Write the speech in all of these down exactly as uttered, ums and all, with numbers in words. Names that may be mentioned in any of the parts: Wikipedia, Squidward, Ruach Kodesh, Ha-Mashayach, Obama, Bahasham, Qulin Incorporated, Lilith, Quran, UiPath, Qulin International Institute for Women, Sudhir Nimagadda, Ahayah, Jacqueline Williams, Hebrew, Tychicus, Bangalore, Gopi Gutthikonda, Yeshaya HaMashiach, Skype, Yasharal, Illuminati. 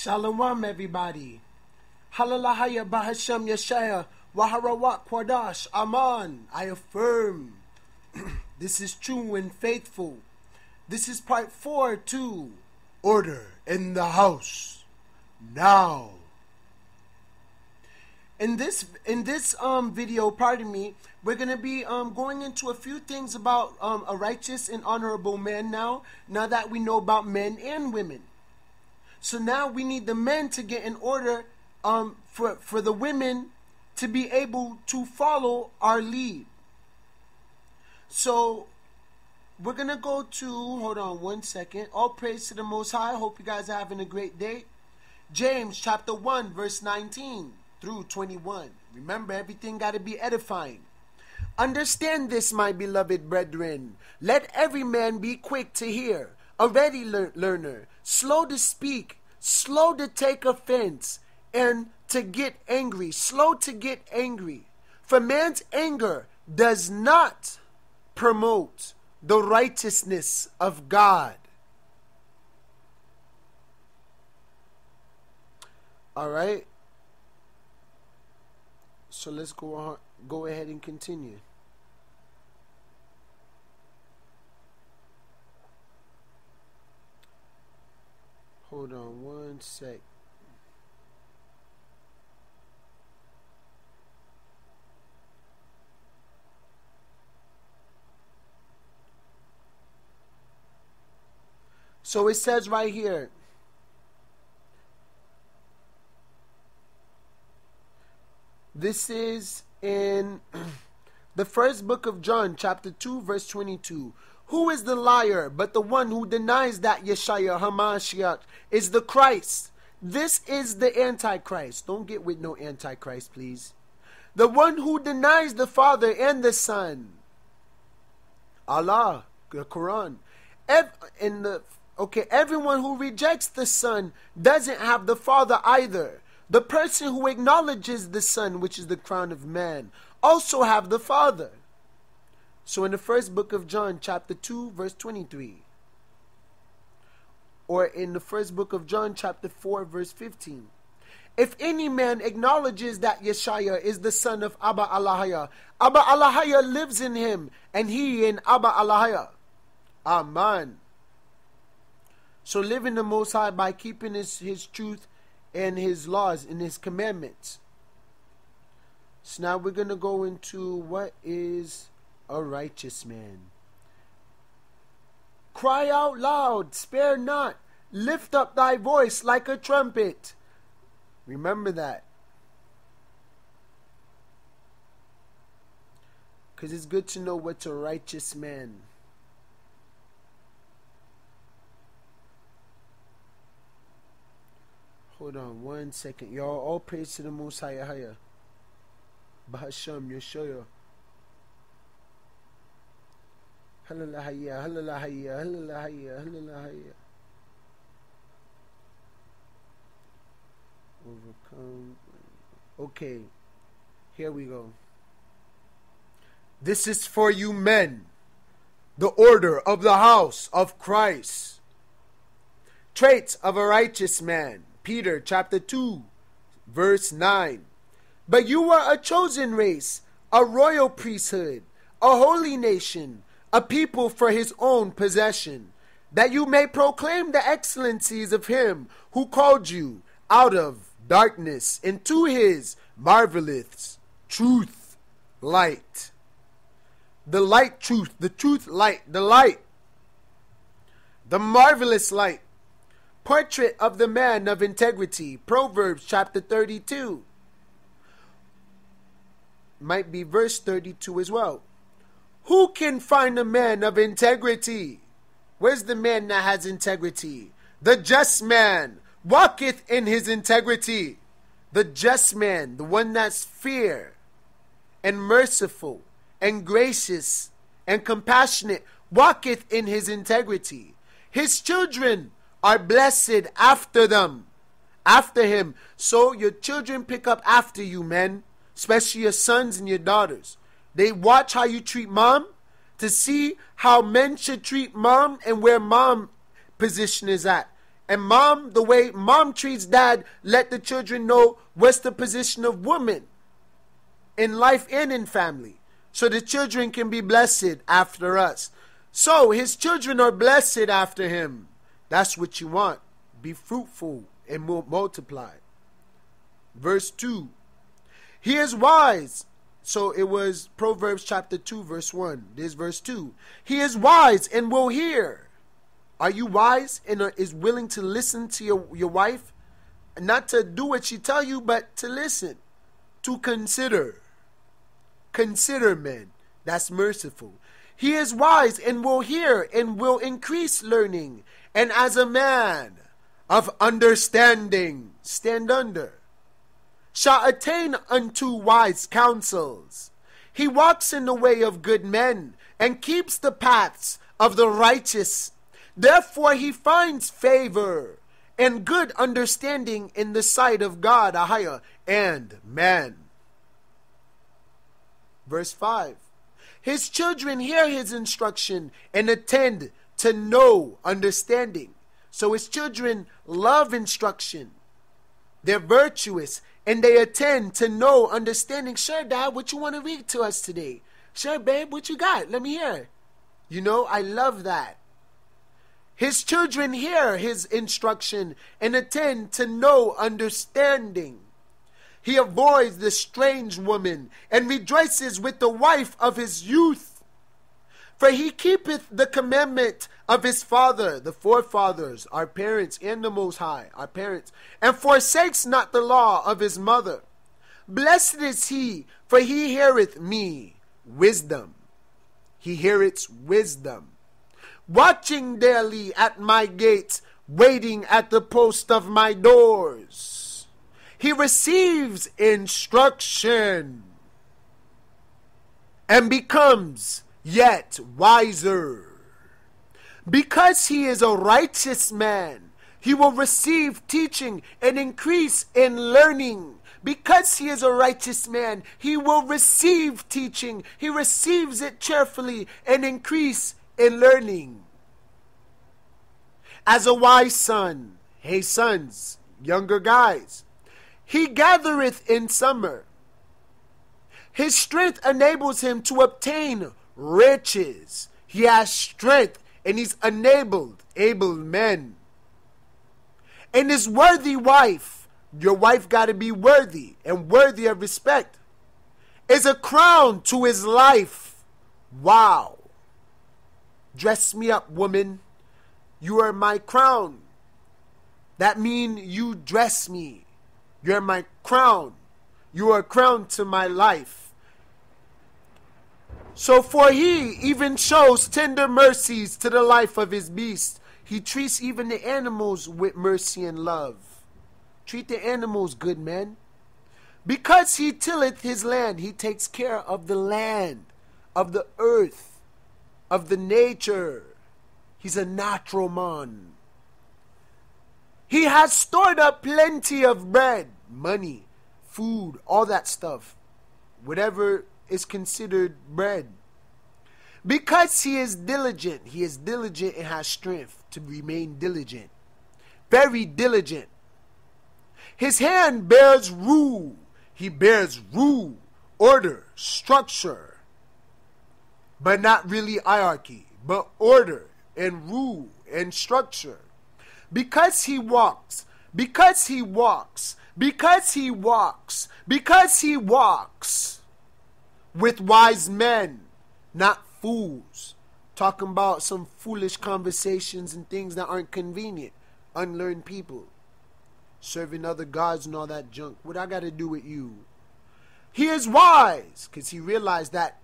Shalom, everybody. Halalahaya Bahashem Yeshaya Waharawat Kwadash Aman. I affirm this is true and faithful. This is part four, two. Order in the house now. In this in this um video, pardon me, we're gonna be um going into a few things about um a righteous and honorable man now. Now that we know about men and women, so now we need the men to get in order um for for the women to be able to follow our lead. So we're gonna go to, hold on one second. All praise to the Most High. Hope you guys are having a great day. James chapter one verse nineteen. Through twenty-one. Remember, everything got to be edifying. Understand this, my beloved brethren. Let every man be quick to hear, a ready lear learner, slow to speak, slow to take offense, and to get angry, slow to get angry. For man's anger does not promote the righteousness of God. All right. So let's go on, go ahead and continue. Hold on one sec. So it says right here, this is in the first book of John, chapter two, verse twenty-two. Who is the liar but the one who denies that Yeshaya HaMashiach is the Christ? This is the Antichrist. Don't get with no Antichrist, please. The one who denies the Father and the Son. Allah, the Quran. Ev in the, okay, everyone who rejects the Son doesn't have the Father either. The person who acknowledges the Son, which is the crown of man, also have the Father. So in the first book of John, chapter two, verse twenty-three. Or in the first book of John, chapter four, verse fifteen. If any man acknowledges that Yeshaya is the son of Abba Alahaya, Abba Alahaya lives in him, and he in Abba Alahaya. Amen. So live in the Most High by keeping his, his truth and his laws and his commandments. So now we're going to go into what is a righteous man. Cry out loud, spare not, lift up thy voice like a trumpet. Remember that, because it's good to know what's a righteous man. Hold on one second, y'all. All praise to the Most High Higher. Bahasham Yeshaya. Halalahaya, halalahaya, halalahaya, halalahaya. Overcome. Okay, here we go. This is for you men, the order of the house of Christ. Traits of a righteous man. Peter chapter two, verse nine. But you are a chosen race, a royal priesthood, a holy nation, a people for his own possession, that you may proclaim the excellencies of him who called you out of darkness into his marvelous truth light. The light truth, the truth light, the light, the marvelous light. Portrait of the man of integrity. Proverbs chapter thirty-two. Might be verse thirty-two as well. Who can find a man of integrity? Where's the man that has integrity? The just man walketh in his integrity. The just man, the one that's fair and merciful and gracious and compassionate, walketh in his integrity. His children are blessed after them, after him. So your children pick up after you, men, especially your sons and your daughters. They watch how you treat mom to see how men should treat mom and where mom position is at. And mom, the way mom treats dad, let the children know what's the position of women in life and in family, so the children can be blessed after us. So his children are blessed after him. That's what you want. Be fruitful and multiply. Verse two. He is wise. So it was Proverbs chapter two verse one. This verse two. He is wise and will hear. Are you wise and is willing to listen to your, your wife? Not to do what she tell you, but to listen. To consider. Consider men. That's merciful. He is wise and will hear and will increase learning. And as a man of understanding, stand under, shall attain unto wise counsels. He walks in the way of good men and keeps the paths of the righteous. Therefore he finds favor and good understanding in the sight of God, Ahaya, and man. Verse five. His children hear his instruction and attend to know understanding. So his children love instruction. They're virtuous and they attend to know understanding. Sure, Dad, what you want to read to us today? Sure, babe, what you got? Let me hear it. You know, I love that. His children hear his instruction and attend to know understanding. He avoids the strange woman and rejoices with the wife of his youth. For he keepeth the commandment of his father, the forefathers, our parents, and the Most High, our parents, and forsakes not the law of his mother. Blessed is he, for he heareth me, wisdom. He heareth wisdom. Watching daily at my gates, waiting at the post of my doors. He receives instruction and becomes yet wiser. Because he is a righteous man, he will receive teaching and increase in learning. Because he is a righteous man, he will receive teaching. He receives it cheerfully and increase in learning. As a wise son, hey sons, younger guys, he gathereth in summer. His strength enables him to obtain riches. He has strength and he's enabled, able men. And his worthy wife, your wife got to be worthy and worthy of respect, is a crown to his life. Wow. Dress me up, woman. You are my crown. That means you dress me. You're my crown. You are a crown to my life. So for he even shows tender mercies to the life of his beast. He treats even the animals with mercy and love. Treat the animals good, man. Because he tilleth his land, he takes care of the land, of the earth, of the nature. He's a natural man. He has stored up plenty of bread, money, food, all that stuff, whatever is considered bread. Because he is diligent, he is diligent and has strength to remain diligent, very diligent. His hand bears rule, he bears rule, order, structure, but not really hierarchy, but order and rule and structure. Because he walks, because he walks, because he walks, because he walks with wise men, not fools. Talking about some foolish conversations and things that aren't convenient. Unlearned people. Serving other gods and all that junk. What I got to do with you? He is wise because he realized that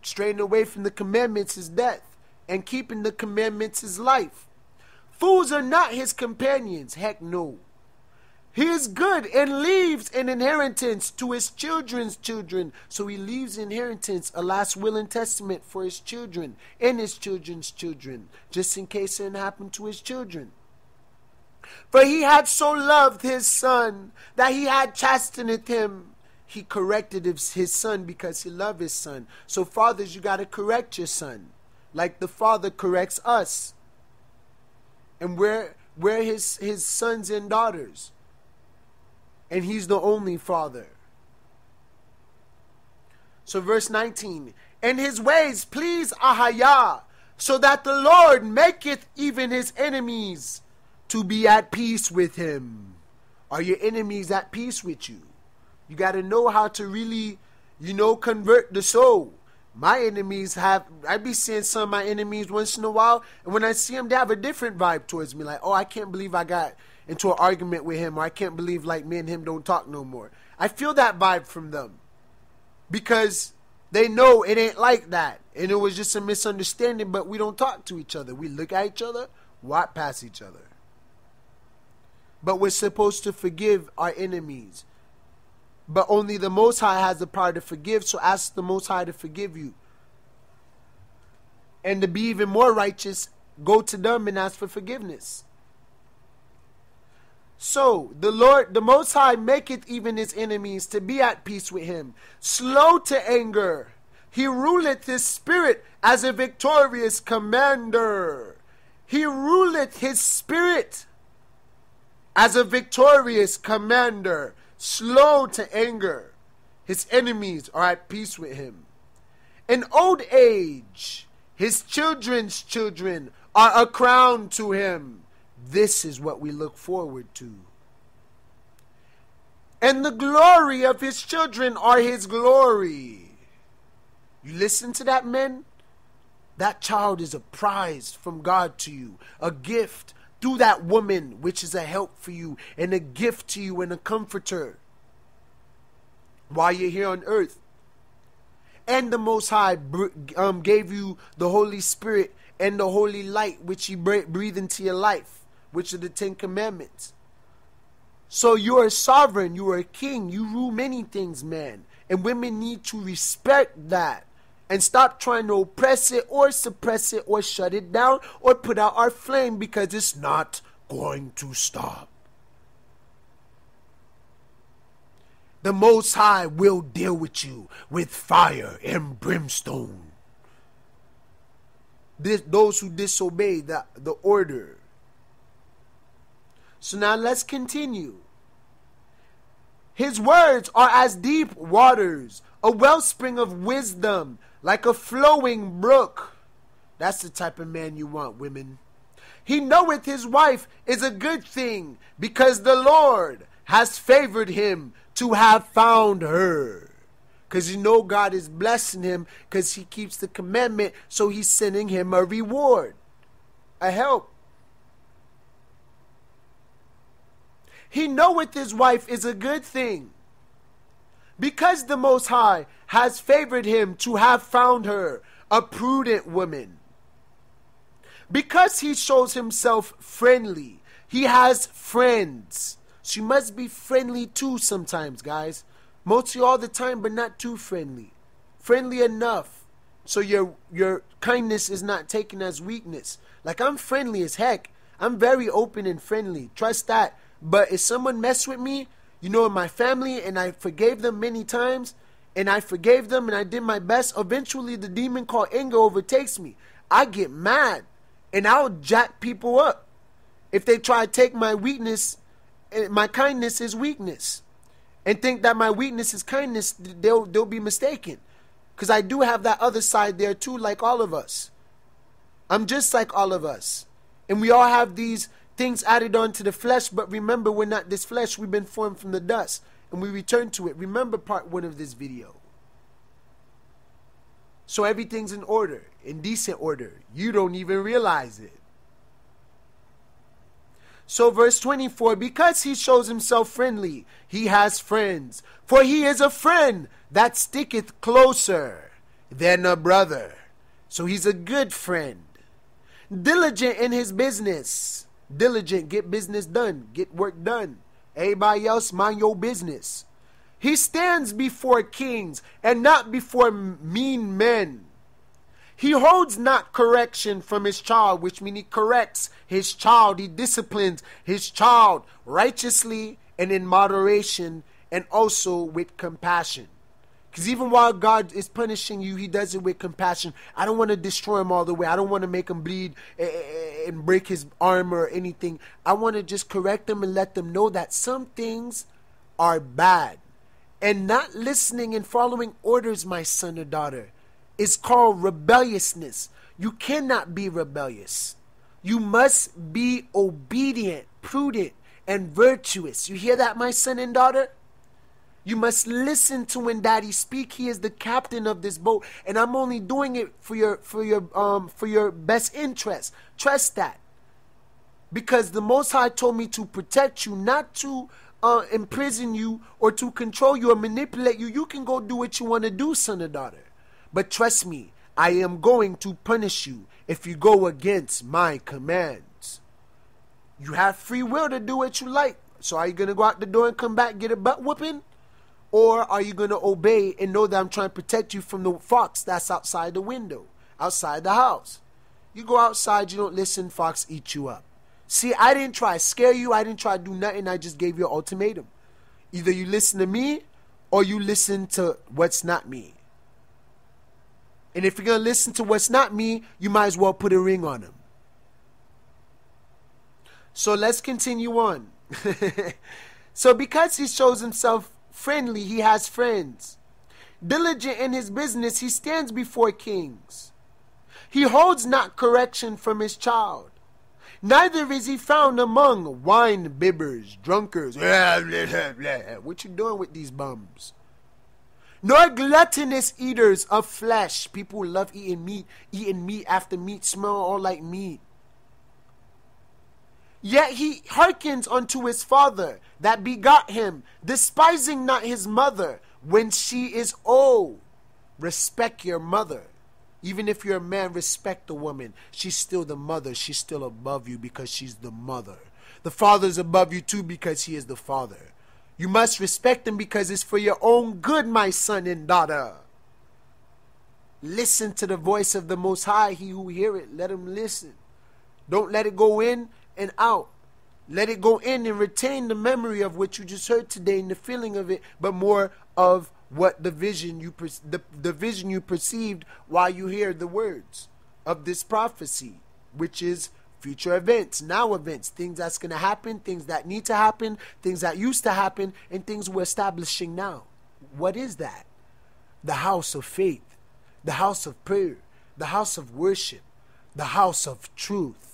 straying away from the commandments is death. And keeping the commandments is life. Fools are not his companions, heck no. He is good and leaves an inheritance to his children's children. So he leaves inheritance, a last will and testament for his children and his children's children, just in case it didn't happen to his children. For he had so loved his son that he had chastened him. He corrected his son because he loved his son. So fathers, you got to correct your son like the Father corrects us. And we're, We're his, his sons and daughters. And he's the only father. So verse nineteen. And his ways please Ahayah, so that the Lord maketh even his enemies to be at peace with him. Are your enemies at peace with you? You got to know how to really, you know, convert the soul. My enemies have, I be seeing some of my enemies once in a while, and when I see them, they have a different vibe towards me. Like, oh, I can't believe I got into an argument with him, or I can't believe, like, me and him don't talk no more. I feel that vibe from them because they know it ain't like that, and it was just a misunderstanding, but we don't talk to each other. We look at each other, walk past each other. But we're supposed to forgive our enemies. But only the Most High has the power to forgive, so ask the Most High to forgive you. And to be even more righteous, go to them and ask for forgiveness. So, the Lord, the Most High, maketh even his enemies to be at peace with him. Slow to anger, he ruleth his spirit as a victorious commander. He ruleth his spirit as a victorious commander. Slow to anger, his enemies are at peace with him. In old age, his children's children are a crown to him. This is what we look forward to. And the glory of his children are his glory. You listen to that, men? That child is a prize from God to you, a gift through that woman, which is a help for you and a gift to you and a comforter while you're here on earth. And the Most High um, gave you the Holy Spirit and the Holy Light, which he breathed into your life, which are the Ten Commandments. So you are a sovereign, you are a king, you rule many things, man. And women need to respect that and stop trying to oppress it or suppress it or shut it down or put out our flame, because it's not going to stop. The Most High will deal with you with fire and brimstone. This, those who disobey the, the order. So now let's continue. His words are as deep waters, a wellspring of wisdom, like a flowing brook. That's the type of man you want, women. He knoweth his wife is a good thing, because the Lord has favored him to have found her. Because you know God is blessing him, because he keeps the commandment, so he's sending him a reward, a help. He knoweth his wife is a good thing, because the Most High has favored him to have found her, a prudent woman. Because he shows himself friendly, he has friends. She must be friendly too sometimes, guys. Mostly all the time, but not too friendly. Friendly enough so your, your kindness is not taken as weakness. Like, I'm friendly as heck. I'm very open and friendly. Trust that. But if someone mess with me, you know, in my family, and I forgave them many times, and I forgave them, and I did my best, eventually the demon called anger overtakes me. I get mad, and I'll jack people up if they try to take my weakness, my kindness is weakness, and think that my weakness is kindness. They'll, they'll be mistaken, because I do have that other side there too, like all of us. I'm just like all of us, and we all have these things added on to the flesh, but remember, we're not this flesh. We've been formed from the dust, and we return to it. Remember part one of this video. So everything's in order, in decent order. You don't even realize it. So verse twenty-four, because he shows himself friendly, he has friends, for he is a friend that sticketh closer than a brother. So he's a good friend, diligent in his business. Diligent, get business done, get work done. Everybody else, mind your business. He stands before kings and not before mean men. He holds not correction from his child, which means he corrects his child. He disciplines his child righteously and in moderation, and also with compassion. Because even while God is punishing you, he does it with compassion. I don't want to destroy him all the way. I don't want to make him bleed and break his arm or anything. I want to just correct them and let them know that some things are bad. And not listening and following orders, my son or daughter, is called rebelliousness. You cannot be rebellious. You must be obedient, prudent, and virtuous. You hear that, my son and daughter? You must listen to when Daddy speak. He is the captain of this boat, and I'm only doing it for your for your um for your best interest. Trust that, because the Most High told me to protect you, not to uh, imprison you or to control you or manipulate you. You can go do what you want to do, son or daughter, but trust me, I am going to punish you if you go against my commands. You have free will to do what you like. So are you gonna go out the door and come back, get a butt whooping? Or are you going to obey and know that I'm trying to protect you from the fox that's outside the window, outside the house? You go outside, you don't listen, fox eat you up. See, I didn't try to scare you. I didn't try to do nothing. I just gave you an ultimatum. Either you listen to me or you listen to what's not me. And if you're going to listen to what's not me, you might as well put a ring on him. So let's continue on. So because he shows himself friendly, he has friends. Diligent in his business, he stands before kings. He holds not correction from his child. Neither is he found among wine bibbers, drunkards. What you doing with these bums? Nor gluttonous eaters of flesh. People who love eating meat, eating meat after meat, smell all like meat. Yet he hearkens unto his father that begot him, despising not his mother when she is old. Respect your mother. Even if you're a man, respect the woman. She's still the mother. She's still above you because she's the mother. The father's above you too because he is the father. You must respect him because it's for your own good, my son and daughter. Listen to the voice of the Most High. He who hear it, let him listen. Don't let it go in and out. Let it go in and retain the memory of what you just heard today and the feeling of it, but more of what the vision you the, the vision you perceived while you hear the words of this prophecy, which is future events, now events, things that's going to happen, things that need to happen, things that used to happen, and things we're establishing now. What is that? The house of faith, the house of prayer, the house of worship, the house of truth.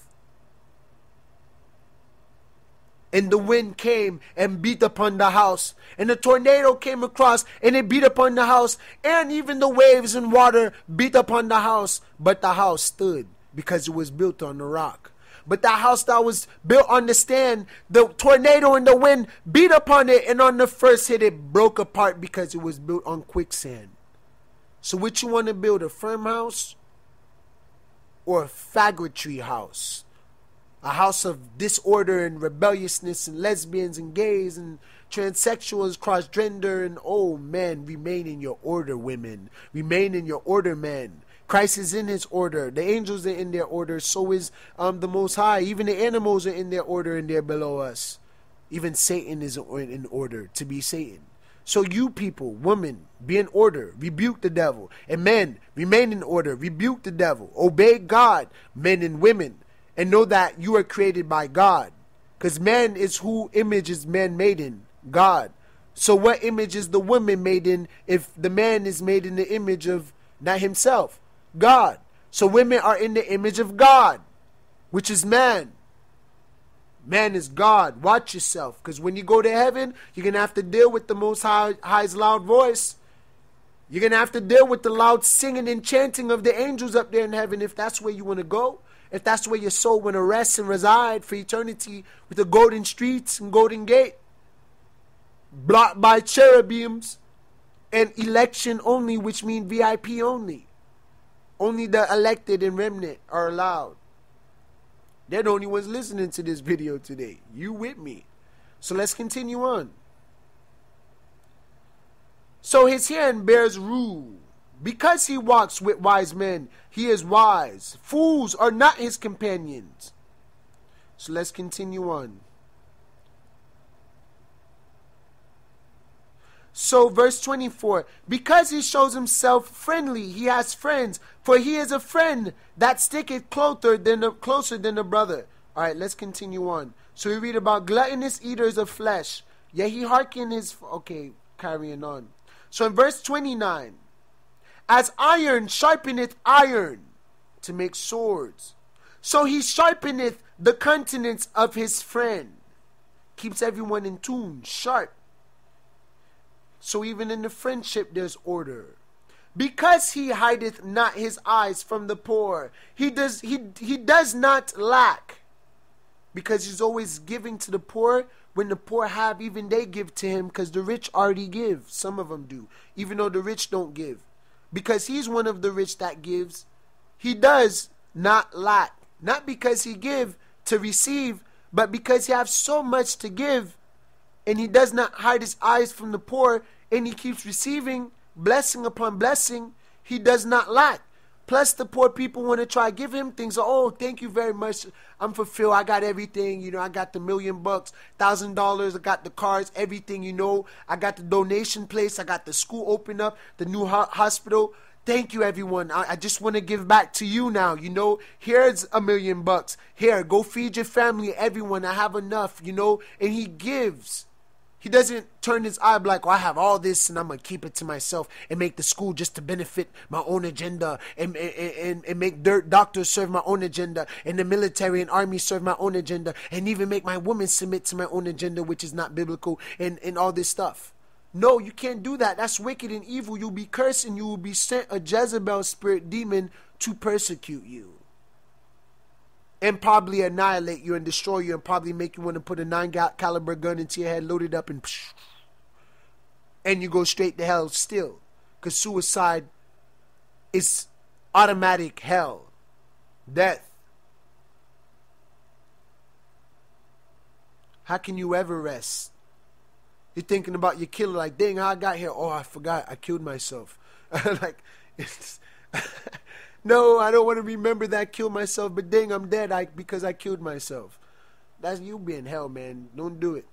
And the wind came and beat upon the house. And the tornado came across and it beat upon the house. And even the waves and water beat upon the house. But the house stood because it was built on the rock. But the house that was built on the stand, the tornado and the wind beat upon it. And on the first hit, it broke apart because it was built on quicksand. So what you want to build, a firm house or a faggotry house? A house of disorder and rebelliousness and lesbians and gays and transsexuals, cross-gender, and oh man, remain in your order, women. Remain in your order, men. Christ is in his order. The angels are in their order. So is um, the Most High. Even the animals are in their order and they're below us. Even Satan is in order to be Satan. So you people, women, be in order, rebuke the devil. And men, remain in order, rebuke the devil. Obey God, men and women. And know that you are created by God. Because man is who image is man made in? God. So what image is the woman made in if the man is made in the image of not himself? God. So women are in the image of God, which is man. Man is God. Watch yourself. Because when you go to heaven, you're going to have to deal with the Most High, High's loud voice. You're going to have to deal with the loud singing and chanting of the angels up there in heaven if that's where you want to go. If that's where your soul want to rest and reside for eternity, with the golden streets and golden gate, blocked by cherubims, and election only, which means V I P only. Only the elected and remnant are allowed. They're the only ones listening to this video today. You with me. So let's continue on. So his hand bears rule. Because he walks with wise men, he is wise. Fools are not his companions. So let's continue on. So verse twenty-four, because he shows himself friendly, he has friends, for he is a friend that sticketh closer than a, closer than a brother. All right, let's continue on. So we read about gluttonous eaters of flesh, yet he hearkened his, okay, carrying on. So in verse twenty-nine, as iron sharpeneth iron to make swords, so he sharpeneth the countenance of his friend, keeps everyone in tune, sharp. So even in the friendship there's order. Because he hideth not his eyes from the poor. He does, he, he does not lack. Because he's always giving to the poor. When the poor have, even they give to him. Because the rich already give. Some of them do. Even though the rich don't give. Because he's one of the rich that gives. He does not lack. Not because he give to receive. But because he has so much to give. And he does not hide his eyes from the poor. And he keeps receiving blessing upon blessing. He does not lack. Plus the poor people want to try to give him things. Oh, thank you very much. I'm fulfilled. I got everything. You know, I got the million bucks, thousand dollars. I got the cars, everything, you know. I got the donation place. I got the school open up, the new ho hospital. Thank you, everyone. I, I just want to give back to you now. You know, here's a million bucks. Here, go feed your family, everyone. I have enough, you know. And he gives. He doesn't turn his eye like, oh, I have all this and I'm going to keep it to myself and make the school just to benefit my own agenda and, and, and, and make dirt doctors serve my own agenda and the military and army serve my own agenda and even make my women submit to my own agenda, which is not biblical, and, and all this stuff. No, you can't do that. That's wicked and evil. You'll be cursed and you will be sent a Jezebel spirit demon to persecute you. And probably annihilate you and destroy you and probably make you want to put a nine caliber gun into your head, load it up, and psh, and you go straight to hell still. Because suicide is automatic hell. Death. How can you ever rest? You're thinking about your killer like, dang, how I got here? Oh, I forgot. I killed myself. Like, it's... No, I don't want to remember that I killed myself, but dang, I'm dead I, because I killed myself. That's you being hell, man. Don't do it.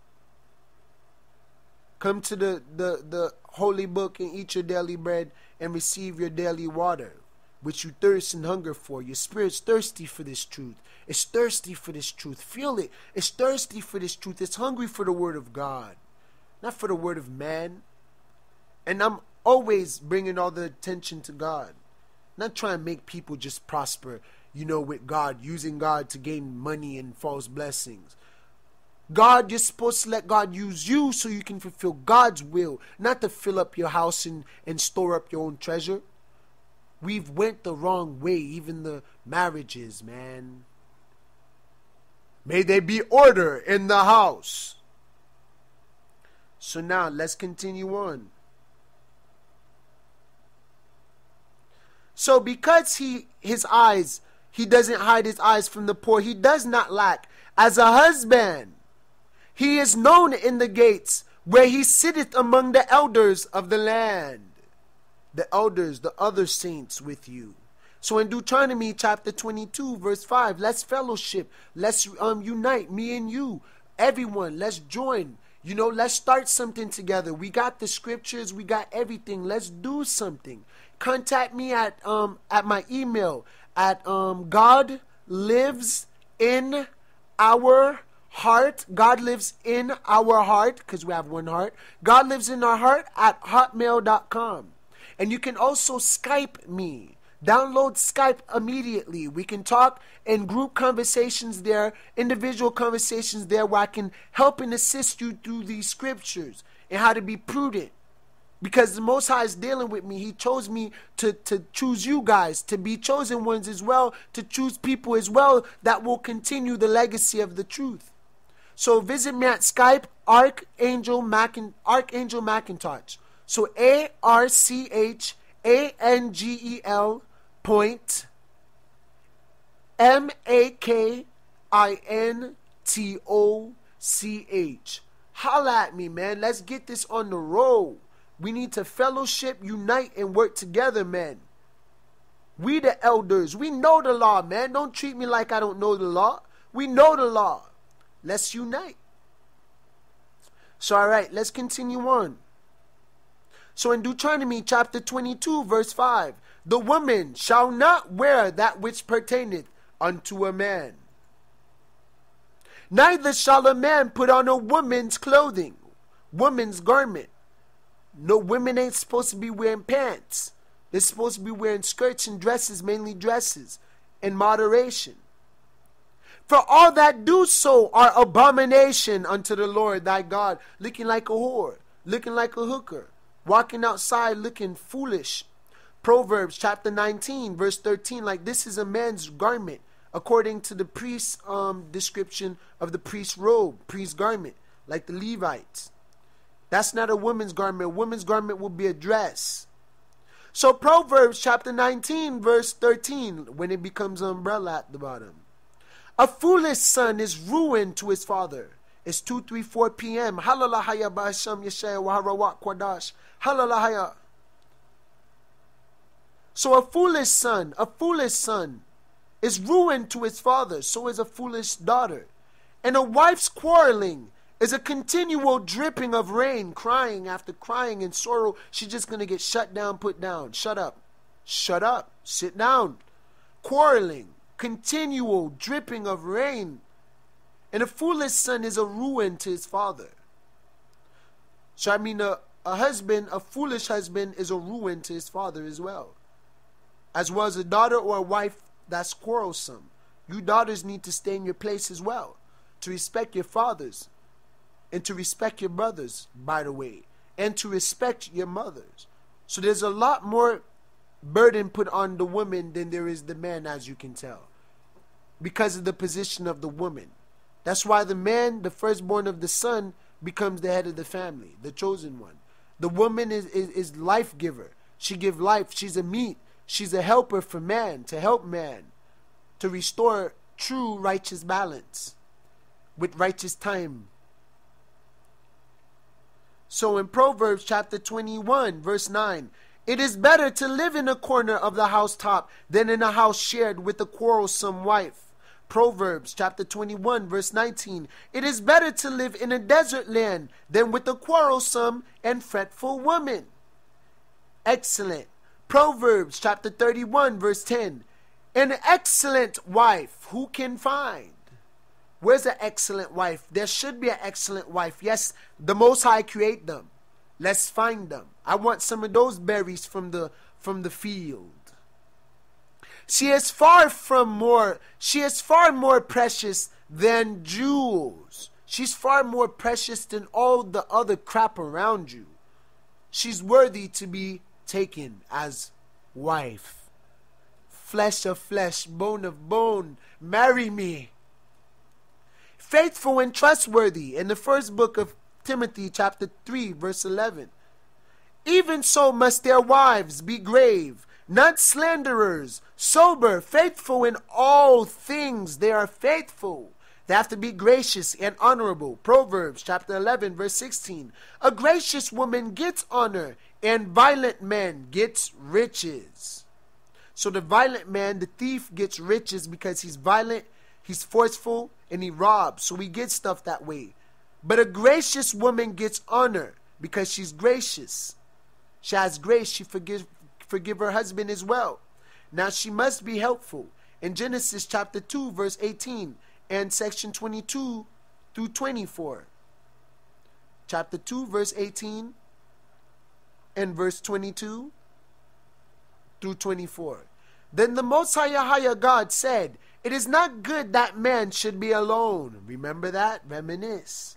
Come to the, the, the holy book and eat your daily bread and receive your daily water, which you thirst and hunger for. Your spirit's thirsty for this truth. It's thirsty for this truth. Feel it. It's thirsty for this truth. It's hungry for the word of God, not for the word of man. And I'm always bringing all the attention to God. Not trying to make people just prosper, you know, with God, using God to gain money and false blessings. God, you're supposed to let God use you so you can fulfill God's will, not to fill up your house and, and store up your own treasure. We've went the wrong way, even the marriages, man. May there be order in the house. So now let's continue on. So because he, his eyes, he doesn't hide his eyes from the poor. He does not lack. As a husband, he is known in the gates where he sitteth among the elders of the land. The elders, the other saints with you. So in Deuteronomy chapter twenty-two, verse five, let's fellowship. Let's um, unite, me and you. Everyone, let's join. You know, let's start something together. We got the scriptures. We got everything. Let's do something. Contact me at um at my email at um God lives in our heart. God lives in our heart because we have one heart. God lives in our heart at hotmail dot com. And you can also Skype me. Download Skype immediately. We can talk in group conversations there, individual conversations there, where I can help and assist you through these scriptures and how to be prudent. Because the Most High is dealing with me. He chose me to, to choose you guys, to be chosen ones as well, to choose people as well that will continue the legacy of the truth. So visit me at Skype, Archangel Macin- Archangel Macintosh. So A R C H A N G E L point M A K I N T O C H. Holla at me, man. Let's get this on the road. We need to fellowship, unite, and work together, man. We the elders. We know the law, man. Don't treat me like I don't know the law. We know the law. Let's unite. So, all right, let's continue on. So in Deuteronomy chapter twenty-two, verse five, the woman shall not wear that which pertaineth unto a man. Neither shall a man put on a woman's clothing, woman's garment. No, women ain't supposed to be wearing pants. They're supposed to be wearing skirts and dresses, mainly dresses, in moderation. For all that do so are abomination unto the Lord thy God, looking like a whore, looking like a hooker, walking outside looking foolish. Proverbs chapter nineteen, verse thirteen, like this is a man's garment, according to the priest's um, description of the priest's robe, priest's garment, like the Levites. That's not a woman's garment. A woman's garment will be a dress. So Proverbs chapter nineteen, verse thirteen, when it becomes an umbrella at the bottom. A foolish son is ruined to his father. It's two, three, four p m Halalahaya ba'asham yeshaya waharawak kwadash. Halalahaya. So a foolish son, a foolish son is ruined to his father. So is a foolish daughter. And a wife's quarreling is a continual dripping of rain, crying after crying in sorrow. She's just going to get shut down, put down. Shut up. Shut up. Sit down. Quarreling. Continual dripping of rain. And a foolish son is a ruin to his father. So I mean a, a husband, a foolish husband is a ruin to his father as well. As well as a daughter or a wife that's quarrelsome. You daughters need to stay in your place as well. To respect your fathers. And to respect your brothers, by the way. And to respect your mothers. So there's a lot more burden put on the woman than there is the man, as you can tell, because of the position of the woman. That's why the man, the firstborn of the son, becomes the head of the family, the chosen one. The woman is, is, is life giver. She gives life. She's a meat. She's a helper for man, to help man, to restore true righteous balance with righteous time. So in Proverbs chapter twenty-one, verse nine, it is better to live in a corner of the housetop than in a house shared with a quarrelsome wife. Proverbs chapter twenty-one, verse nineteen, it is better to live in a desert land than with a quarrelsome and fretful woman. Excellent. Proverbs chapter thirty-one, verse ten, an excellent wife who can find? Where's an excellent wife? There should be an excellent wife. Yes, the Most High create them. Let's find them. I want some of those berries from the from the field. She is far from more. She is far more precious than jewels. She's far more precious than all the other crap around you. She's worthy to be taken as wife. Flesh of flesh, bone of bone, marry me. Faithful and trustworthy in the first book of Timothy chapter three, verse eleven. Even so must their wives be grave, not slanderers, sober, faithful in all things. They are faithful. They have to be gracious and honorable. Proverbs chapter eleven, verse sixteen. A gracious woman gets honor, and violent man gets riches. So the violent man, the thief, gets riches because he's violent, he's forceful, and he robs. So we get stuff that way. But a gracious woman gets honor because she's gracious. She has grace. She forgive, forgive her husband as well. Now she must be helpful. In Genesis chapter two, verse eighteen, and section twenty-two through twenty-four. Chapter two, verse eighteen, and verse twenty-two through twenty-four. Then the Most High God said, it is not good that man should be alone. Remember that? Reminisce.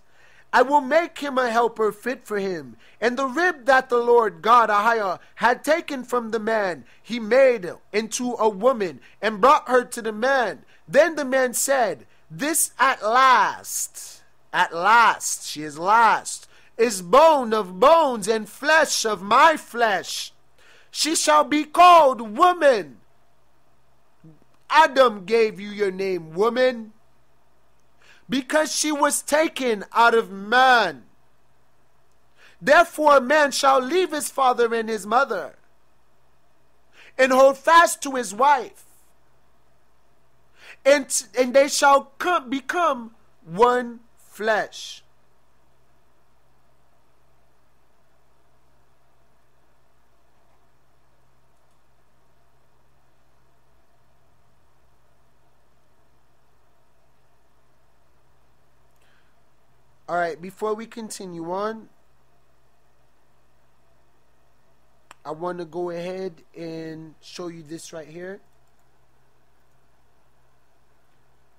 I will make him a helper fit for him. And the rib that the Lord God Ahayah had taken from the man, he made into a woman and brought her to the man. Then the man said, this at last, at last, she is last, is bone of bones and flesh of my flesh. She shall be called woman. Adam gave you your name, woman, because she was taken out of man. Therefore, a man shall leave his father and his mother and hold fast to his wife, and, and they shall come, become one flesh. All right, before we continue on, I want to go ahead and show you this right here.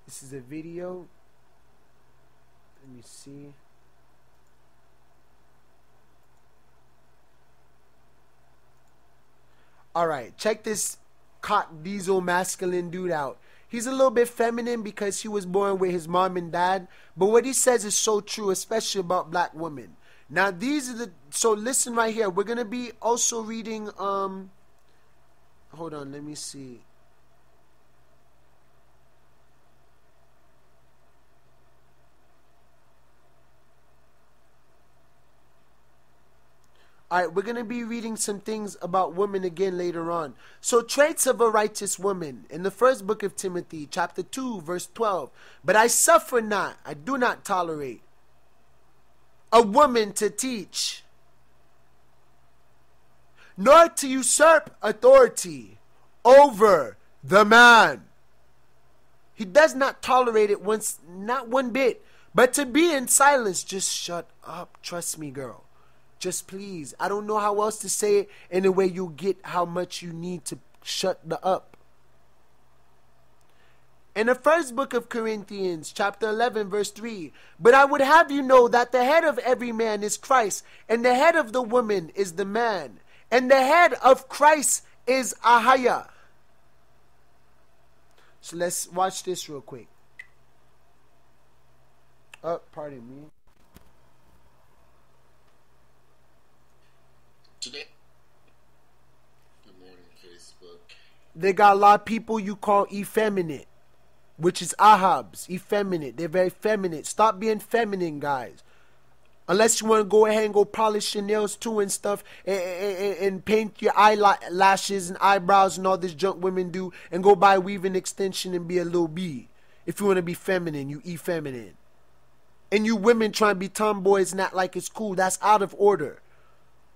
This is a video. Let me see. All right, check this cock diesel masculine dude out. He's a little bit feminine because he was born with his mom and dad, but what he says is so true, especially about black women. Now these are the, so listen right here. We're going to be also reading, um, hold on, let me see. All right, we're going to be reading some things about women again later on. So, traits of a righteous woman in the first book of Timothy, chapter two, verse twelve. But I suffer not, I do not tolerate a woman to teach, nor to usurp authority over the man. He does not tolerate it once, not one bit, but to be in silence. Just shut up. Trust me, girl. Just please. I don't know how else to say it in a way you get how much you need to shut the up. In the first book of Corinthians, chapter eleven, verse three. But I would have you know that the head of every man is Christ, and the head of the woman is the man, and the head of Christ is Ahia. So let's watch this real quick. Oh, pardon me. Today. Good morning, Facebook. They got a lot of people you call effeminate, which is Ahabs, effeminate. They're very feminine. Stop being feminine, guys. Unless you want to go ahead and go polish your nails too and stuff, and, and, and paint your eyelashes and eyebrows and all this junk women do, and go buy weave and extension and be a little bee. If you want to be feminine, you effeminate. And you women trying to be tomboys, not like it's cool. That's out of order.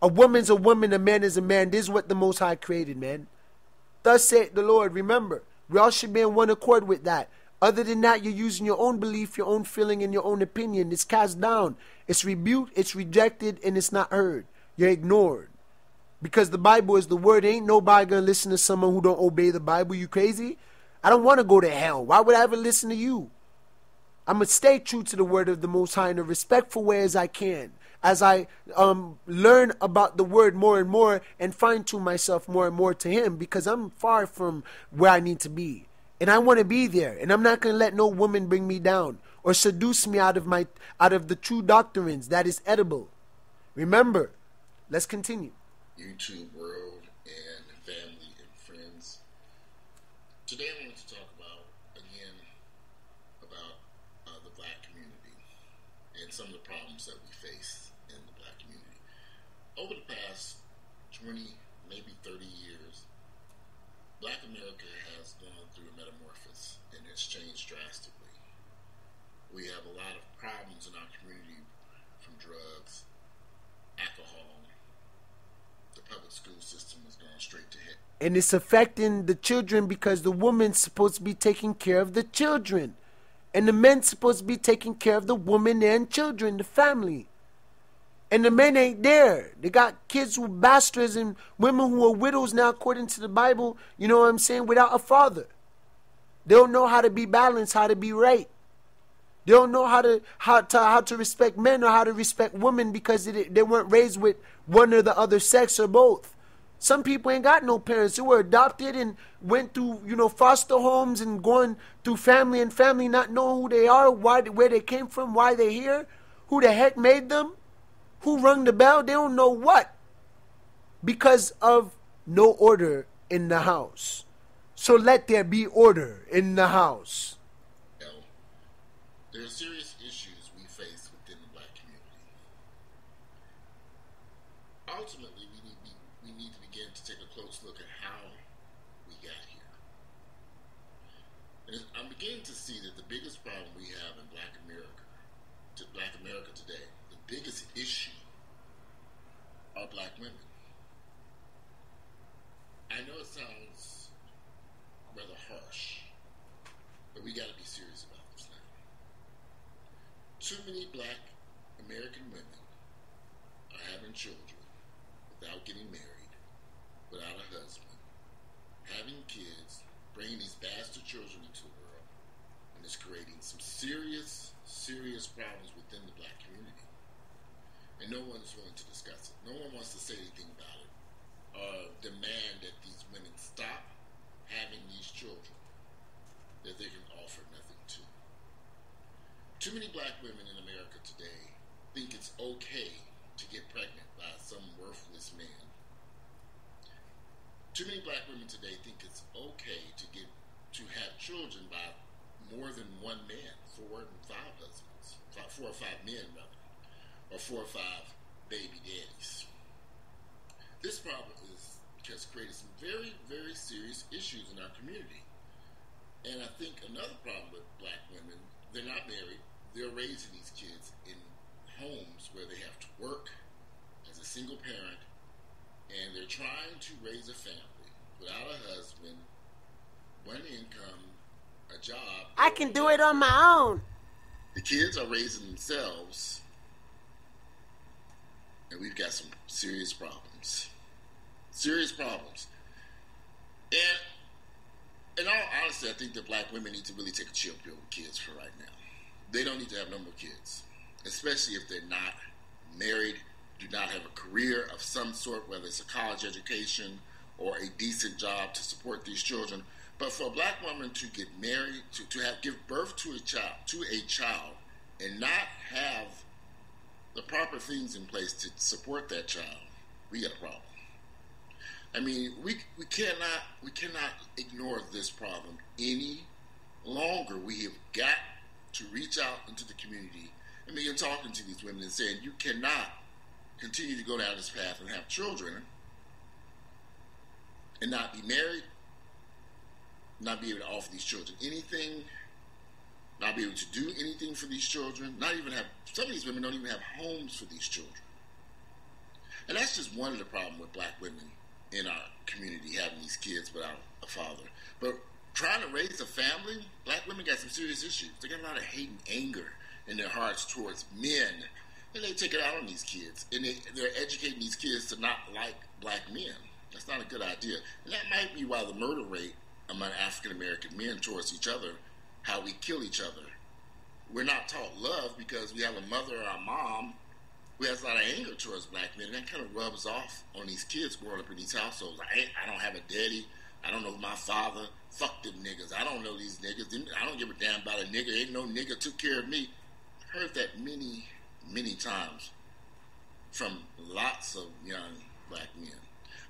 A woman's a woman, a man is a man. This is what the Most High created, man. Thus said the Lord. Remember, we all should be in one accord with that. Other than that, you're using your own belief, your own feeling, and your own opinion. It's cast down. It's rebuked, it's rejected, and it's not heard. You're ignored. Because the Bible is the word. Ain't nobody going to listen to someone who don't obey the Bible. You crazy? I don't want to go to hell. Why would I ever listen to you? I'm going to stay true to the word of the Most High in a respectful way as I can. As I um, learn about the word more and more and fine-tune myself more and more to him, because I'm far from where I need to be. And I want to be there. And I'm not going to let no woman bring me down or seduce me out of, my, out of the true doctrines that is edible. Remember, let's continue. YouTube world and family and friends. Today I want to talk about, again, about uh, the black community and some of the problems that we face. Over the past twenty, maybe thirty years, Black America has gone through a metamorphosis, and it's changed drastically. We have a lot of problems in our community, from drugs, alcohol. The public school system has gone straight to hell. And it's affecting the children, because the woman's supposed to be taking care of the children, and the men's supposed to be taking care of the woman and children, the family. And the men ain't there. They got kids who are bastards and women who are widows now, according to the Bible, you know what I'm saying, without a father. They don't know how to be balanced, how to be right. They don't know how to how to, how to respect men or how to respect women, because they, they weren't raised with one or the other sex or both. Some people ain't got no parents. They were adopted and went through, you know, foster homes and going through family and family, not knowing who they are, why, where they came from, why they're here, who the heck made them. Who rung the bell? They don't know what. Because of no order in the house. So let there be order in the house. Now, there are serious issues we face within the black community. Ultimately, we need, we need to begin to take a close look at how we got here. And I'm beginning to see that the biggest problem we have in black America, to black America today, biggest issue are black women. I know it sounds rather harsh, but we got to be serious about this now. Too many black children, without getting married, without a husband, having kids, bringing these bastard children into the world, and it's creating some serious, serious problems within the black community. And no one's willing to discuss it. No one wants to say anything about it or demand that these women stop having these children that they can offer nothing to. Too many black women in America today think it's okay to get pregnant by some worthless man. Too many black women today think it's okay to get to have children by more than one man, four and five husbands, five, four or five men, rather, or four or five baby daddies. This problem is, has created some very, very serious issues in our community. And I think another problem with black women, they're not married, they're raising these kids in homes where they have to work as a single parent, and they're trying to raise a family without a husband, one income, a job. I can do it on my own. The kids are raising themselves, and we've got some serious problems. Serious problems. And in all honesty, I think that black women need to really take a chill pill with kids for right now. They don't need to have no more kids, especially if they're not married, do not have a career of some sort, whether it's a college education or a decent job to support these children. But for a black woman to get married, to, to have give birth to a child, to a child, and not have the proper things in place to support that child, we got a problem. I mean, we we cannot we cannot ignore this problem any longer. We have got to reach out into the community and begin talking to these women and saying, you cannot continue to go down this path and have children and not be married, not be able to offer these children anything, not be able to do anything for these children, not even have, some of these women don't even have homes for these children. And that's just one of the problems with black women in our community, having these kids without a father. But trying to raise a family, black women got some serious issues. They got a lot of hate and anger in their hearts towards men, and they take it out on these kids, and they, they're educating these kids to not like black men. That's not a good idea. And that might be why the murder rate among African American men towards each other, how we kill each other. We're not taught love because we have a mother or a mom who has a lot of anger towards black men, and that kind of rubs off on these kids growing up in these households. I, ain't, I don't have a daddy. I don't know my father. Fuck them niggas. I don't know these niggas. I don't give a damn about a nigga. Ain't no nigga took care of me. I've heard that many, many times from lots of young black men.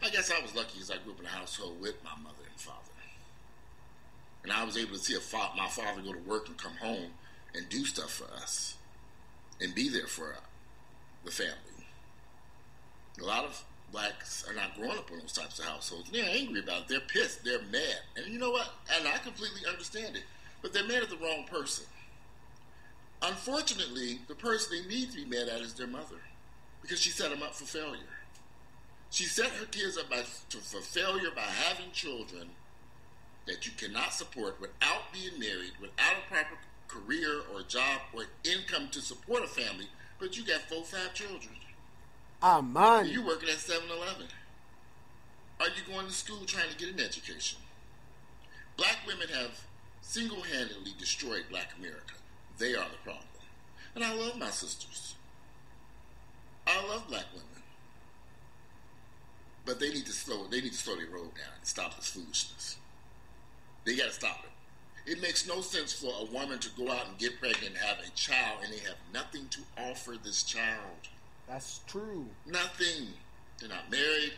I guess I was lucky because I grew up in a household with my mother and father. And I was able to see a fa- my father go to work and come home and do stuff for us and be there for uh, the family. A lot of blacks are not growing up in those types of households. They're angry about it. They're pissed. They're mad. And you know what? And I completely understand it. But they're mad at the wrong person. Unfortunately, the person they need to be mad at is their mother, because she set them up for failure. She set her kids up by, to, for failure by having children that you cannot support without being married, without a proper career or job or income to support a family, but you got four, five children. Ah, man. You working at seven eleven. Are you going to school trying to get an education? Black women have single-handedly destroyed black America. They are the problem. And I love my sisters. I love black women. But they need to slow, they need to slow their road down and stop this foolishness. They got to stop it. It makes no sense for a woman to go out and get pregnant and have a child and they have nothing to offer this child. That's true. Nothing. They're not married.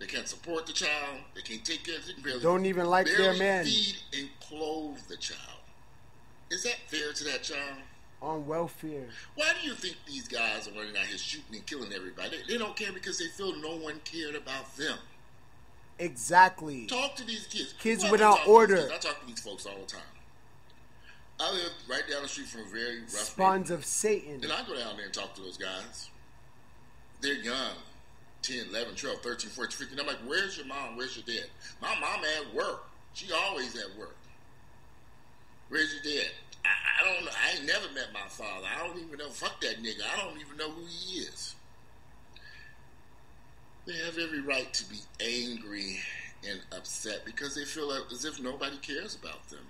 They can't support the child. They can't take care of it. Barely, Don't even like their men. Feed and clothe the child. Is that fair to that child? On welfare. Why do you think these guys are running out here shooting and killing everybody? They, they don't care because they feel no one cared about them. Exactly. Talk to these kids. Kids well, without order. I talk to these folks all the time. I live right down the street from a very rough Spawns of Satan. And I go down there and talk to those guys. They're young. ten, eleven, twelve, thirteen, fourteen, fifteen. I'm like, where's your mom? Where's your dad? My mom at work. She always at work. Where's your dad? I, I don't know. I ain't never met my father. I don't even know. Fuck that nigga. I don't even know who he is. They have every right to be angry and upset because they feel as if nobody cares about them.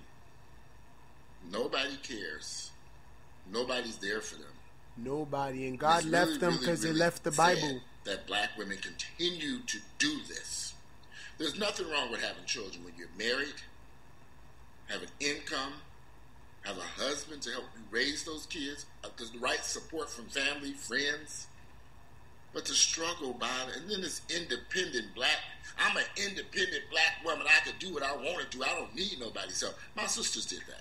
Nobody cares. Nobody's there for them. Nobody. And God left them because they left the Bible. That black women continue to do this. There's nothing wrong with having children when you're married, have an income, have a husband to help you raise those kids, because the right support from family, friends. But to struggle by, and then this independent black, I'm an independent black woman. I can do what I want to do. I don't need nobody's help. My sisters did that.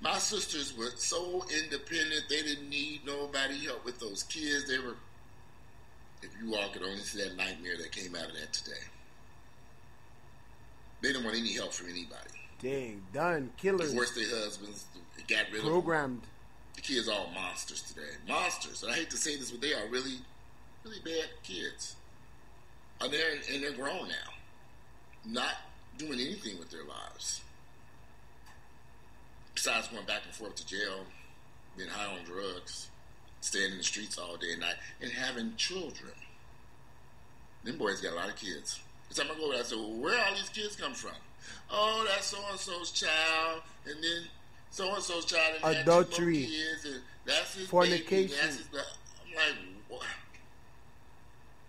My sisters were so independent, they didn't need nobody help with those kids. They were, if you all could only see that nightmare that came out of that today. They didn't want any help from anybody. Dang, done, killers. Divorced their husbands, got rid of them. Programmed. The kids are all monsters today. Monsters. And I hate to say this, but they are really, really bad kids. And they're, and they're grown now. Not doing anything with their lives. Besides going back and forth to jail, being high on drugs, staying in the streets all day and night, and having children. Them boys got a lot of kids. Every time I go there, I say, well, where all these kids come from? Oh, that's so-and-so's child, and then so-and-so's child, and adultery, had two more kids, and that's his fornication. Baby, that's his, I'm like, what?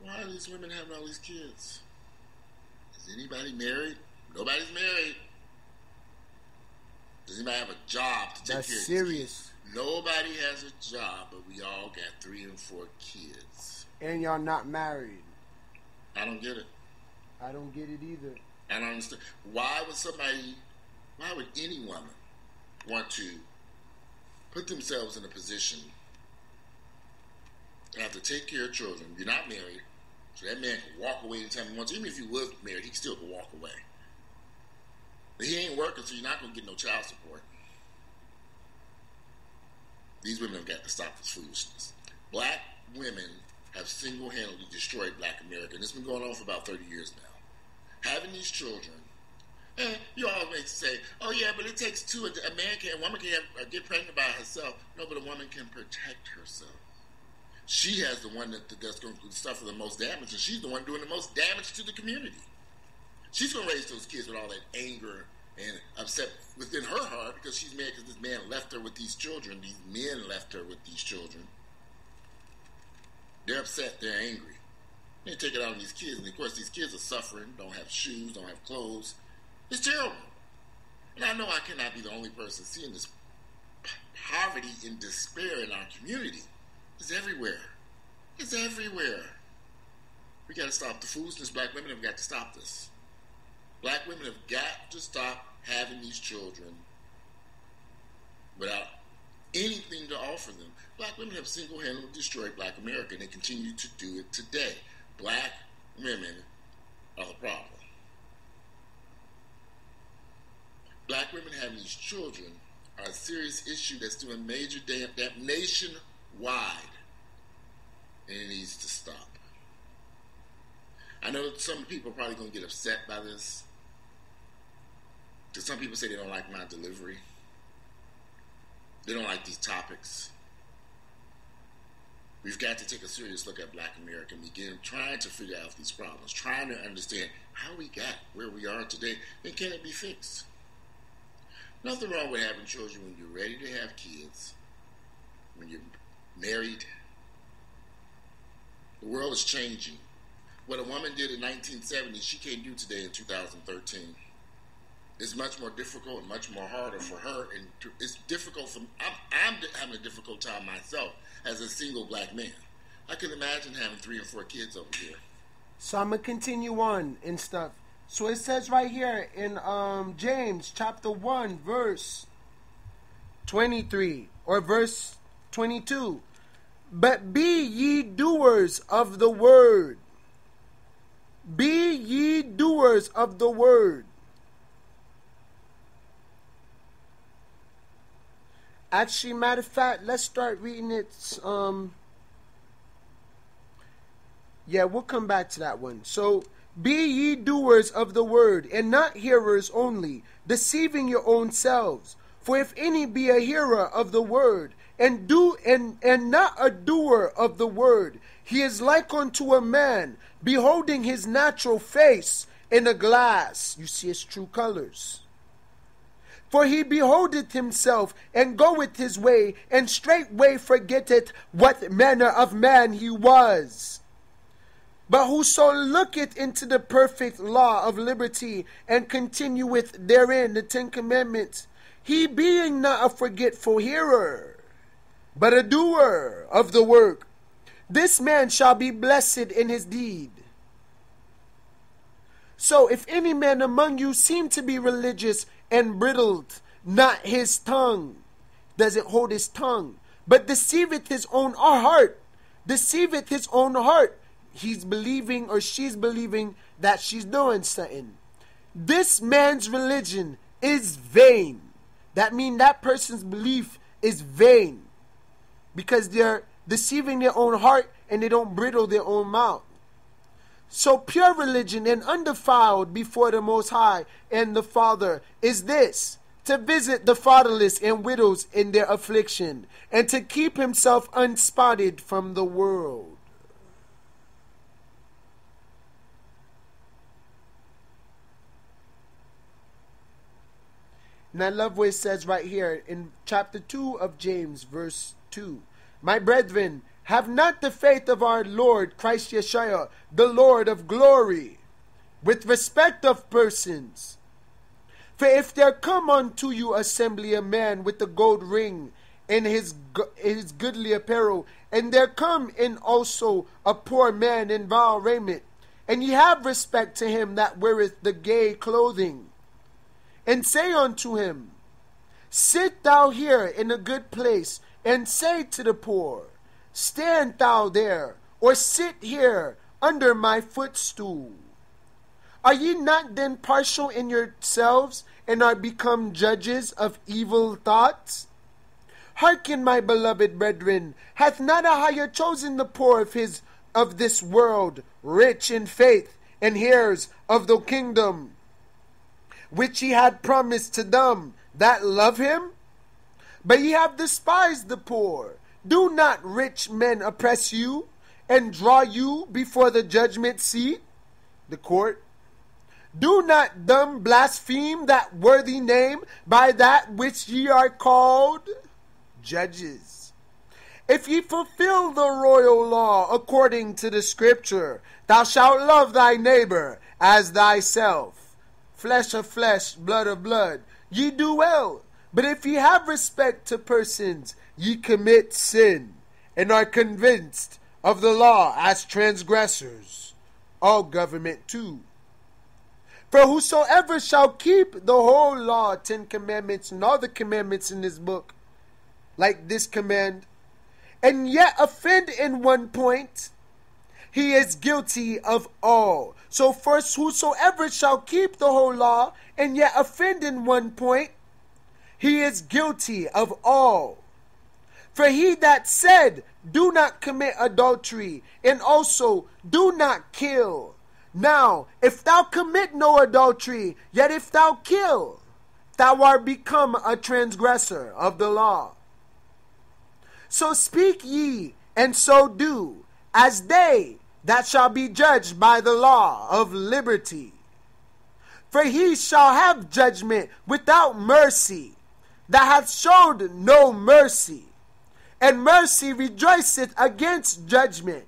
Why are these women having all these kids? Is anybody married? Nobody's married. Does anybody have a job to take that's care of? That's serious. Nobody has a job, but we all got three and four kids. And y'all not married. I don't get it. I don't get it either. I don't understand. Why would somebody, why would any woman want to put themselves in a position to have to take care of children? You're not married, so that man can walk away anytime he wants. Even if you was married, he still could walk away. But he ain't working, so you're not going to get no child support. These women have got to stop this foolishness. Black women have single-handedly destroyed black America. And it's been going on for about thirty years now. Having these children, and you always say, oh yeah, but it takes two. A man can, a woman can have, get pregnant by herself. No, but a woman can protect herself. She has the one that, that's going to suffer the most damage, and she's the one doing the most damage to the community. She's going to raise those kids with all that anger and upset within her heart because she's mad because this man left her with these children. These men left her with these children. They're upset. They're angry. They take it out on these kids. And, of course, these kids are suffering, don't have shoes, don't have clothes. It's terrible. And I know I cannot be the only person seeing this poverty and despair in our community. It's everywhere. It's everywhere. We got to stop the foolishness. Black women have got to stop this. Black women have got to stop having these children without anything to offer them. Black women have single-handedly destroyed black America, and they continue to do it today. Black women are the problem. Black women having these children are a serious issue that's doing major damn nationwide, and it needs to stop. I know some people are probably going to get upset by this. Because some people say they don't like my delivery. They don't like these topics. We've got to take a serious look at black America and begin trying to figure out these problems, trying to understand how we got where we are today and can it be fixed. Nothing wrong with having children when you're ready to have kids, when you're married. The world is changing. What a woman did in nineteen seventy, she can't do today in two thousand thirteen. It's much more difficult and much more harder for her. And it's difficult for me. I'm, I'm having a difficult time myself as a single black man. I can imagine having three or four kids over here. So I'm going to continue on and stuff. So it says right here in um, James chapter one, verse twenty-three or verse twenty-two. But be ye doers of the word. Be ye doers of the word. Actually, matter of fact, let's start reading it. Um, yeah, we'll come back to that one. So, be ye doers of the word, and not hearers only, deceiving your own selves. For if any be a hearer of the word, and do and and not a doer of the word. He is like unto a man beholding his natural face in a glass. You see his true colors. For he beholdeth himself, and goeth his way, and straightway forgetteth what manner of man he was. But whoso looketh into the perfect law of liberty, and continueth therein, the Ten Commandments, he being not a forgetful hearer, but a doer of the work, this man shall be blessed in his deed. So if any man among you seem to be religious, and bridled not his tongue, doesn't hold his tongue, but deceiveth his own heart, deceiveth his own heart, he's believing or she's believing that she's doing something. This man's religion is vain. That means that person's belief is vain, because they're deceiving their own heart and they don't bridle their own mouth. So pure religion and undefiled before the Most High and the Father is this: to visit the fatherless and widows in their affliction, and to keep himself unspotted from the world. And I love what it says right here in chapter two of James, verse two. My brethren, have not the faith of our Lord Christ Yeshua, the Lord of glory, with respect of persons. For if there come unto you assembly a man with a gold ring in his, his goodly apparel, and there come in also a poor man in vile raiment, and ye have respect to him that weareth the gay clothing, and say unto him, sit thou here in a good place, and say to the poor, stand thou there, or sit here under my footstool. Are ye not then partial in yourselves, and are become judges of evil thoughts? Hearken, my beloved brethren, hath not Ahijah chosen the poor of his of this world, rich in faith, and heirs of the kingdom, which he had promised to them that love him? But ye have despised the poor. Do not rich men oppress you, and draw you before the judgment seat, the court? Do not them blaspheme that worthy name by that which ye are called judges. If ye fulfill the royal law according to the scripture, thou shalt love thy neighbor as thyself, flesh of flesh, blood of blood, ye do well. But if ye have respect to persons, ye commit sin, and are convinced of the law as transgressors. All government too. For whosoever shall keep the whole law, Ten Commandments, and all the commandments in this book, like this command, and yet offend in one point, he is guilty of all. So first, whosoever shall keep the whole law, and yet offend in one point, he is guilty of all. For he that said, do not commit adultery, and also do not kill. Now, if thou commit no adultery, yet if thou kill, thou art become a transgressor of the law. So speak ye, and so do, as they that shall be judged by the law of liberty. For he shall have judgment without mercy, that hath showed no mercy. And mercy rejoiceth against judgment.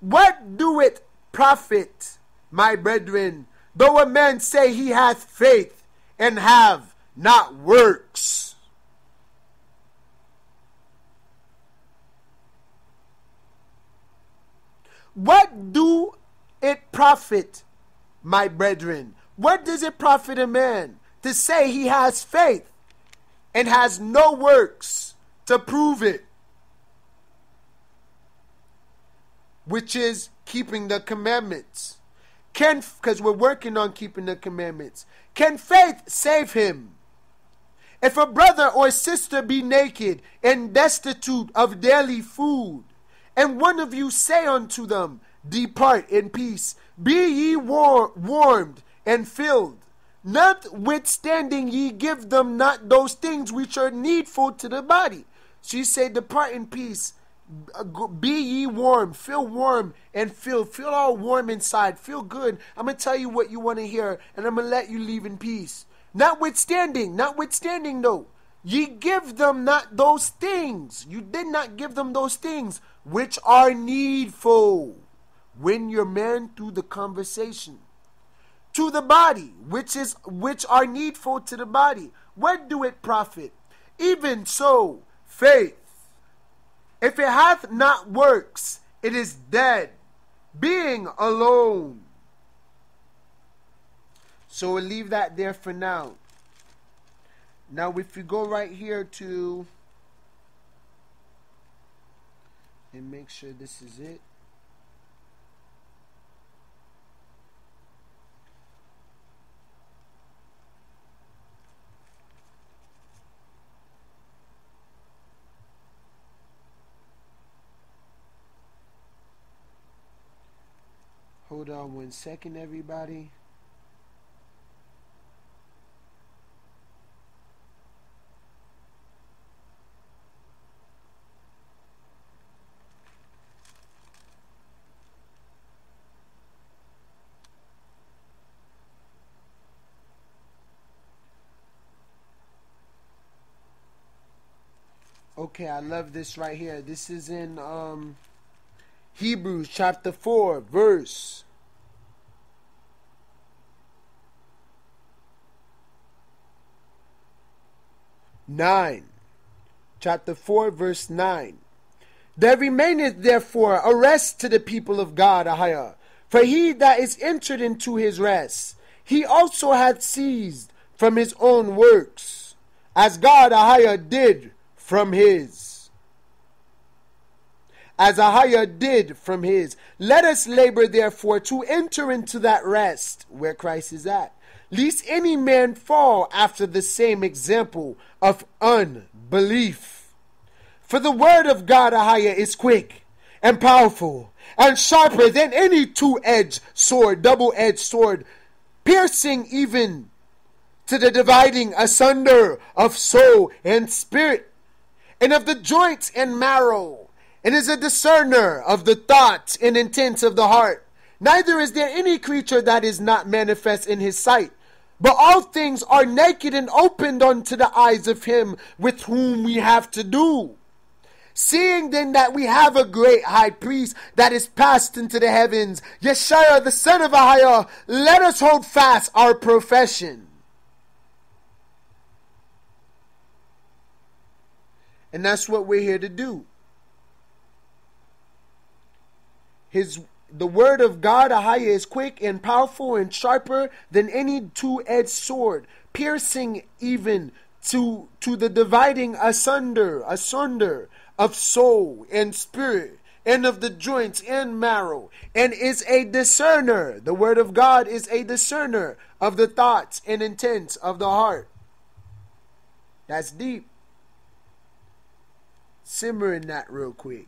What doeth profit, my brethren, though a man say he hath faith, and have not works? What do it profit, my brethren? What does it profit a man to say he has faith, and has no works to prove it, which is keeping the commandments? Can, because we're working on keeping the commandments. Can faith save him? If a brother or sister be naked and destitute of daily food, and one of you say unto them, depart in peace, be ye war- warmed and filled, notwithstanding ye give them not those things which are needful to the body, She said, depart in peace. Be ye warm. Feel warm and feel feel all warm inside. Feel good. I'm going to tell you what you want to hear, and I'm going to let you leave in peace. Notwithstanding, notwithstanding though, ye give them not those things. You did not give them those things which are needful when your man through the conversation. To the body, which is which are needful to the body. What do it profit? Even so, faith, if it hath not works, it is dead, being alone. So we'll leave that there for now. Now if you go right here to, and make sure this is it. Hold on one second, everybody. Okay, I love this right here. This is in um, Hebrews chapter four, verse. nine. Chapter four, verse nine. There remaineth therefore a rest to the people of God, Ahia. For he that is entered into his rest, he also hath ceased from his own works, as God, Ahia, did from his. As Ahia did from his. Let us labor therefore to enter into that rest where Christ is at, lest any man fall after the same example of unbelief. For the word of God, Ahia, is quick and powerful and sharper than any two-edged sword, double-edged sword, piercing even to the dividing asunder of soul and spirit, and of the joints and marrow, and is a discerner of the thoughts and intents of the heart. Neither is there any creature that is not manifest in his sight, but all things are naked and opened unto the eyes of him with whom we have to do. Seeing then that we have a great high priest that is passed into the heavens, Yeshua the son of Ahia, let us hold fast our profession. And that's what we're here to do. His The word of God, Ahia, is quick and powerful and sharper than any two-edged sword, piercing even to, to the dividing asunder, asunder of soul and spirit, and of the joints and marrow, and is a discerner. The word of God is a discerner of the thoughts and intents of the heart. That's deep. Simmer in that real quick.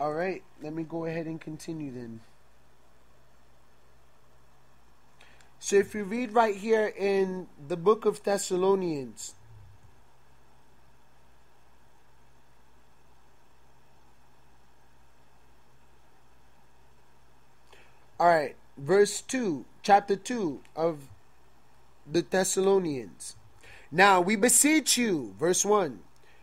All right, let me go ahead and continue then. So if you read right here in the book of Thessalonians, all right, verse two, chapter two of the Thessalonians. Now we beseech you, verse one,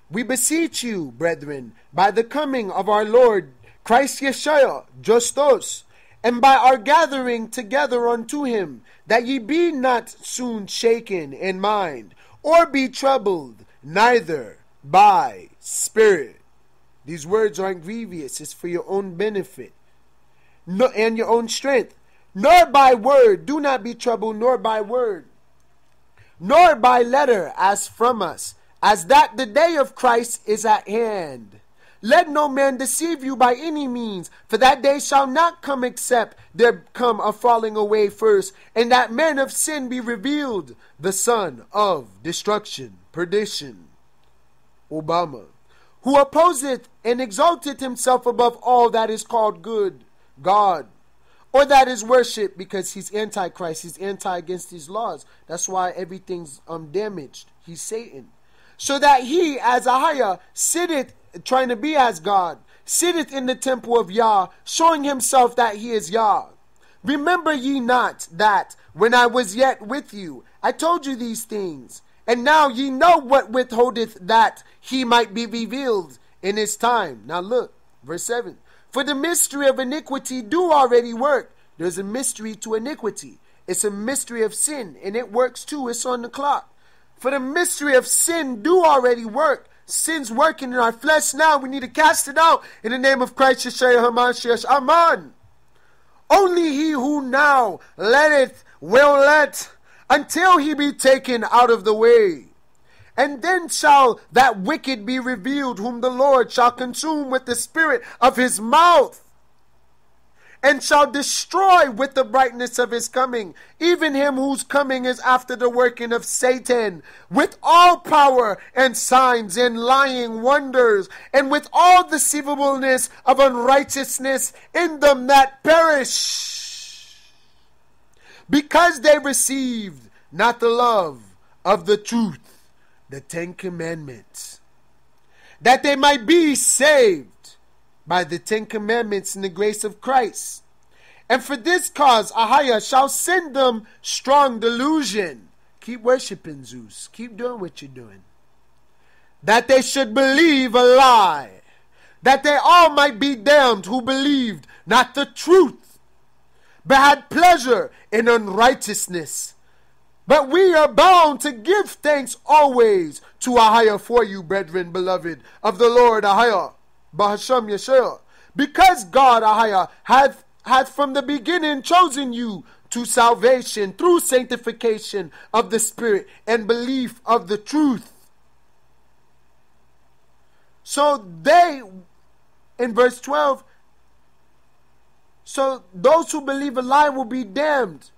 we beseech you, brethren, by the coming of our Lord Christ Yeshua, Justos, and by our gathering together unto him, that ye be not soon shaken in mind, or be troubled, neither by spirit. These words aren't grievous, it's for your own benefit no, and your own strength. Nor by word, do not be troubled, nor by word, nor by letter as from us, as that the day of Christ is at hand. Let no man deceive you by any means, for that day shall not come except there come a falling away first, and that man of sin be revealed, the son of destruction, perdition, Obama, who opposeth and exalteth himself above all that is called good, God, Or that is worship, because he's anti-Christ. He's anti-against these laws. That's why everything's um, damaged. He's Satan. So that he, as a higher, sitteth, trying to be as God, sitteth in the temple of Yah, showing himself that he is Yah. Remember ye not that when I was yet with you, I told you these things, and now ye know what withholdeth that he might be revealed in his time. Now look, verse seven. For the mystery of iniquity do already work. There's a mystery to iniquity. It's a mystery of sin, and it works too. It's on the clock. For the mystery of sin do already work. Sin's working in our flesh now. We need to cast it out in the name of Christ Yeshua HaMashiach. Amen. Only he who now letteth will let until he be taken out of the way. And then shall that wicked be revealed, whom the Lord shall consume with the spirit of his mouth, and shall destroy with the brightness of his coming, even him whose coming is after the working of Satan, with all power and signs and lying wonders, and with all deceivableness of unrighteousness in them that perish, because they received not the love of the truth, the Ten Commandments, that they might be saved by the Ten Commandments in the grace of Christ. And for this cause, Ahia shall send them strong delusion. Keep worshiping Zeus. Keep doing what you're doing. That they should believe a lie. That they all might be damned who believed not the truth, but had pleasure in unrighteousness. But we are bound to give thanks always to Ahia for you, brethren, beloved, of the Lord Ahia, Bahasham Yeshua. Because God, Ahia, hath, hath from the beginning chosen you to salvation through sanctification of the Spirit and belief of the truth. So they, in verse twelve, so those who believe a lie will be damned.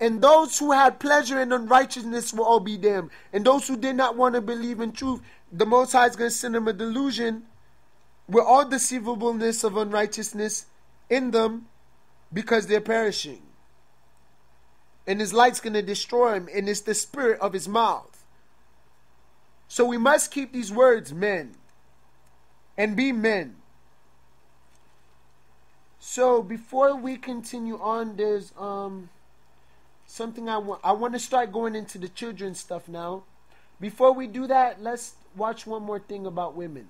And those who had pleasure in unrighteousness will all be damned. And those who did not want to believe in truth, the Most High is going to send them a delusion with all deceivableness of unrighteousness in them, because they're perishing. And his light's going to destroy him, and it's the spirit of his mouth. So we must keep these words, men, and be men. So before we continue on, there's... um. Something I want. I want to start going into the children's stuff now. Before we do that, let's watch one more thing about women.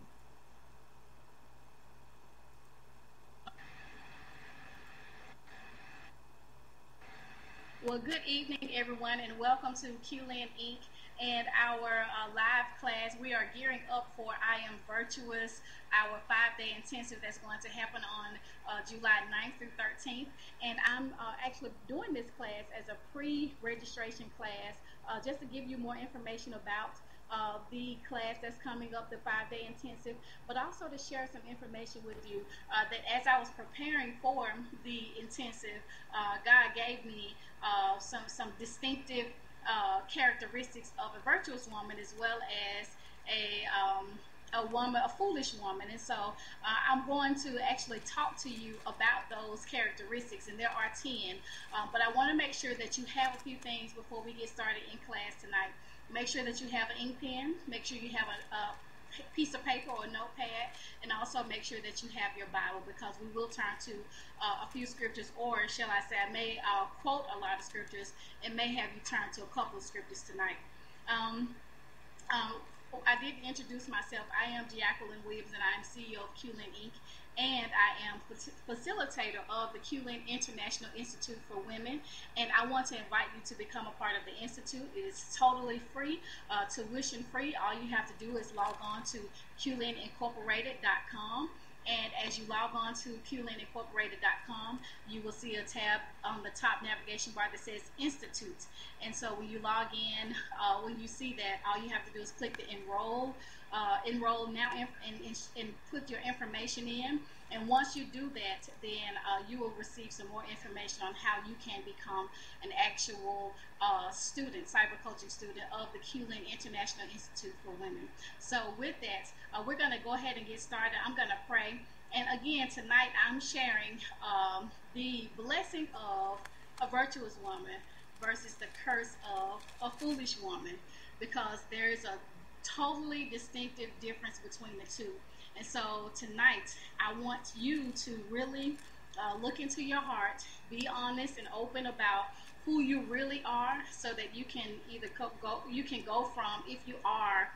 Well, good evening, everyone, and welcome to Qulin Incorporated and our uh, live class. We are gearing up for I Am Virtuous, our five-day intensive that's going to happen on uh, July ninth through thirteenth. And I'm uh, actually doing this class as a pre-registration class uh, just to give you more information about Uh, the class that's coming up, the five-day intensive, but also to share some information with you uh, that as I was preparing for the intensive, uh, God gave me uh, some, some distinctive uh, characteristics of a virtuous woman, as well as a um, a woman, a foolish woman. And so uh, I'm going to actually talk to you about those characteristics, and there are ten, uh, but I want to make sure that you have a few things before we get started in class tonight. Make sure that you have an ink pen, make sure you have a, a piece of paper or a notepad, and also make sure that you have your Bible, because we will turn to uh, a few scriptures, or shall I say, I may uh, quote a lot of scriptures and may have you turn to a couple of scriptures tonight. Um, um, I did introduce myself. I am Jacqueline Williams, and I am C E O of Qulin Incorporated, and I am facilitator of the Qulin International Institute for Women, and I want to invite you to become a part of the Institute. It is totally free, uh, tuition free. All you have to do is log on to Qulin Incorporated dot com, and as you log on to Qulin Incorporated dot com, you will see a tab on the top navigation bar that says Institute. And so when you log in, uh, when you see that, all you have to do is click the Enroll Uh, enroll now and, and, and put your information in, and once you do that, then uh, you will receive some more information on how you can become an actual uh, student, cyber coaching student of the Qulin International Institute for Women. So with that, uh, we're going to go ahead and get started. I'm going to pray, And again, tonight I'm sharing um, the blessing of a virtuous woman versus the curse of a foolish woman, because there is a totally distinctive difference between the two. And so tonight I want you to really uh, look into your heart, be honest and open about who you really are, so that you can either co go, you can go from, if you are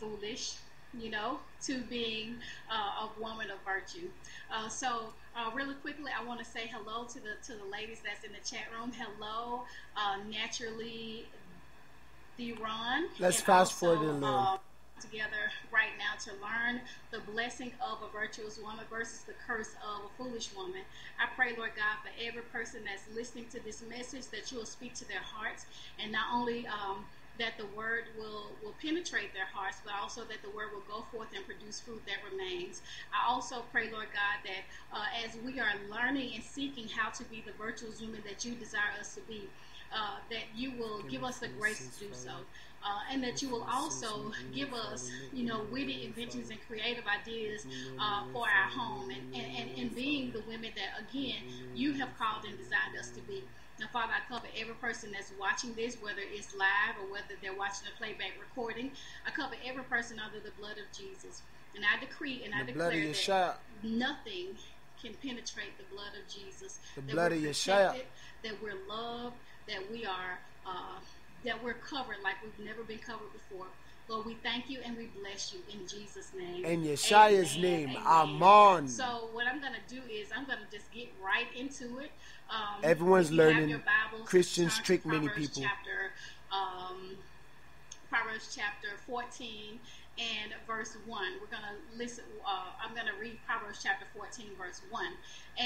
foolish, you know, to being uh, a woman of virtue. Uh, so uh, really quickly, I want to say hello to the to the ladies that's in the chat room. Hello, uh, Naturally Theron. Let's fast forward a little. Uh, together right now to learn the blessing of a virtuous woman versus the curse of a foolish woman. I pray, Lord God, for every person that's listening to this message, that you will speak to their hearts, and not only um, that the word will, will penetrate their hearts, but also that the word will go forth and produce fruit that remains. I also pray, Lord God, that uh, as we are learning and seeking how to be the virtuous woman that you desire us to be, Uh, that you will give us the grace to do so, uh, and that you will also give us, you know, witty inventions and creative ideas uh, for our home, and, and, and, and being the women that, again, you have called and designed us to be. Now, Father, I cover every person that's watching this, whether it's live or whether they're watching a playback recording. I cover every person under the blood of Jesus, and I decree and I declare that nothing can penetrate the blood of Jesus. The blood of Yeshua. That we're loved, that we are, uh, that we're covered like we've never been covered before. Lord, we thank you and we bless you in Jesus' name. In Yeshua's name, amen. So what I'm going to do is I'm going to just get right into it. Um, Everyone's learning. Your Bibles, Christians trick many people. Chapter, um, Proverbs chapter fourteen and verse one. We're going to listen. Uh, I'm going to read Proverbs chapter fourteen, verse one.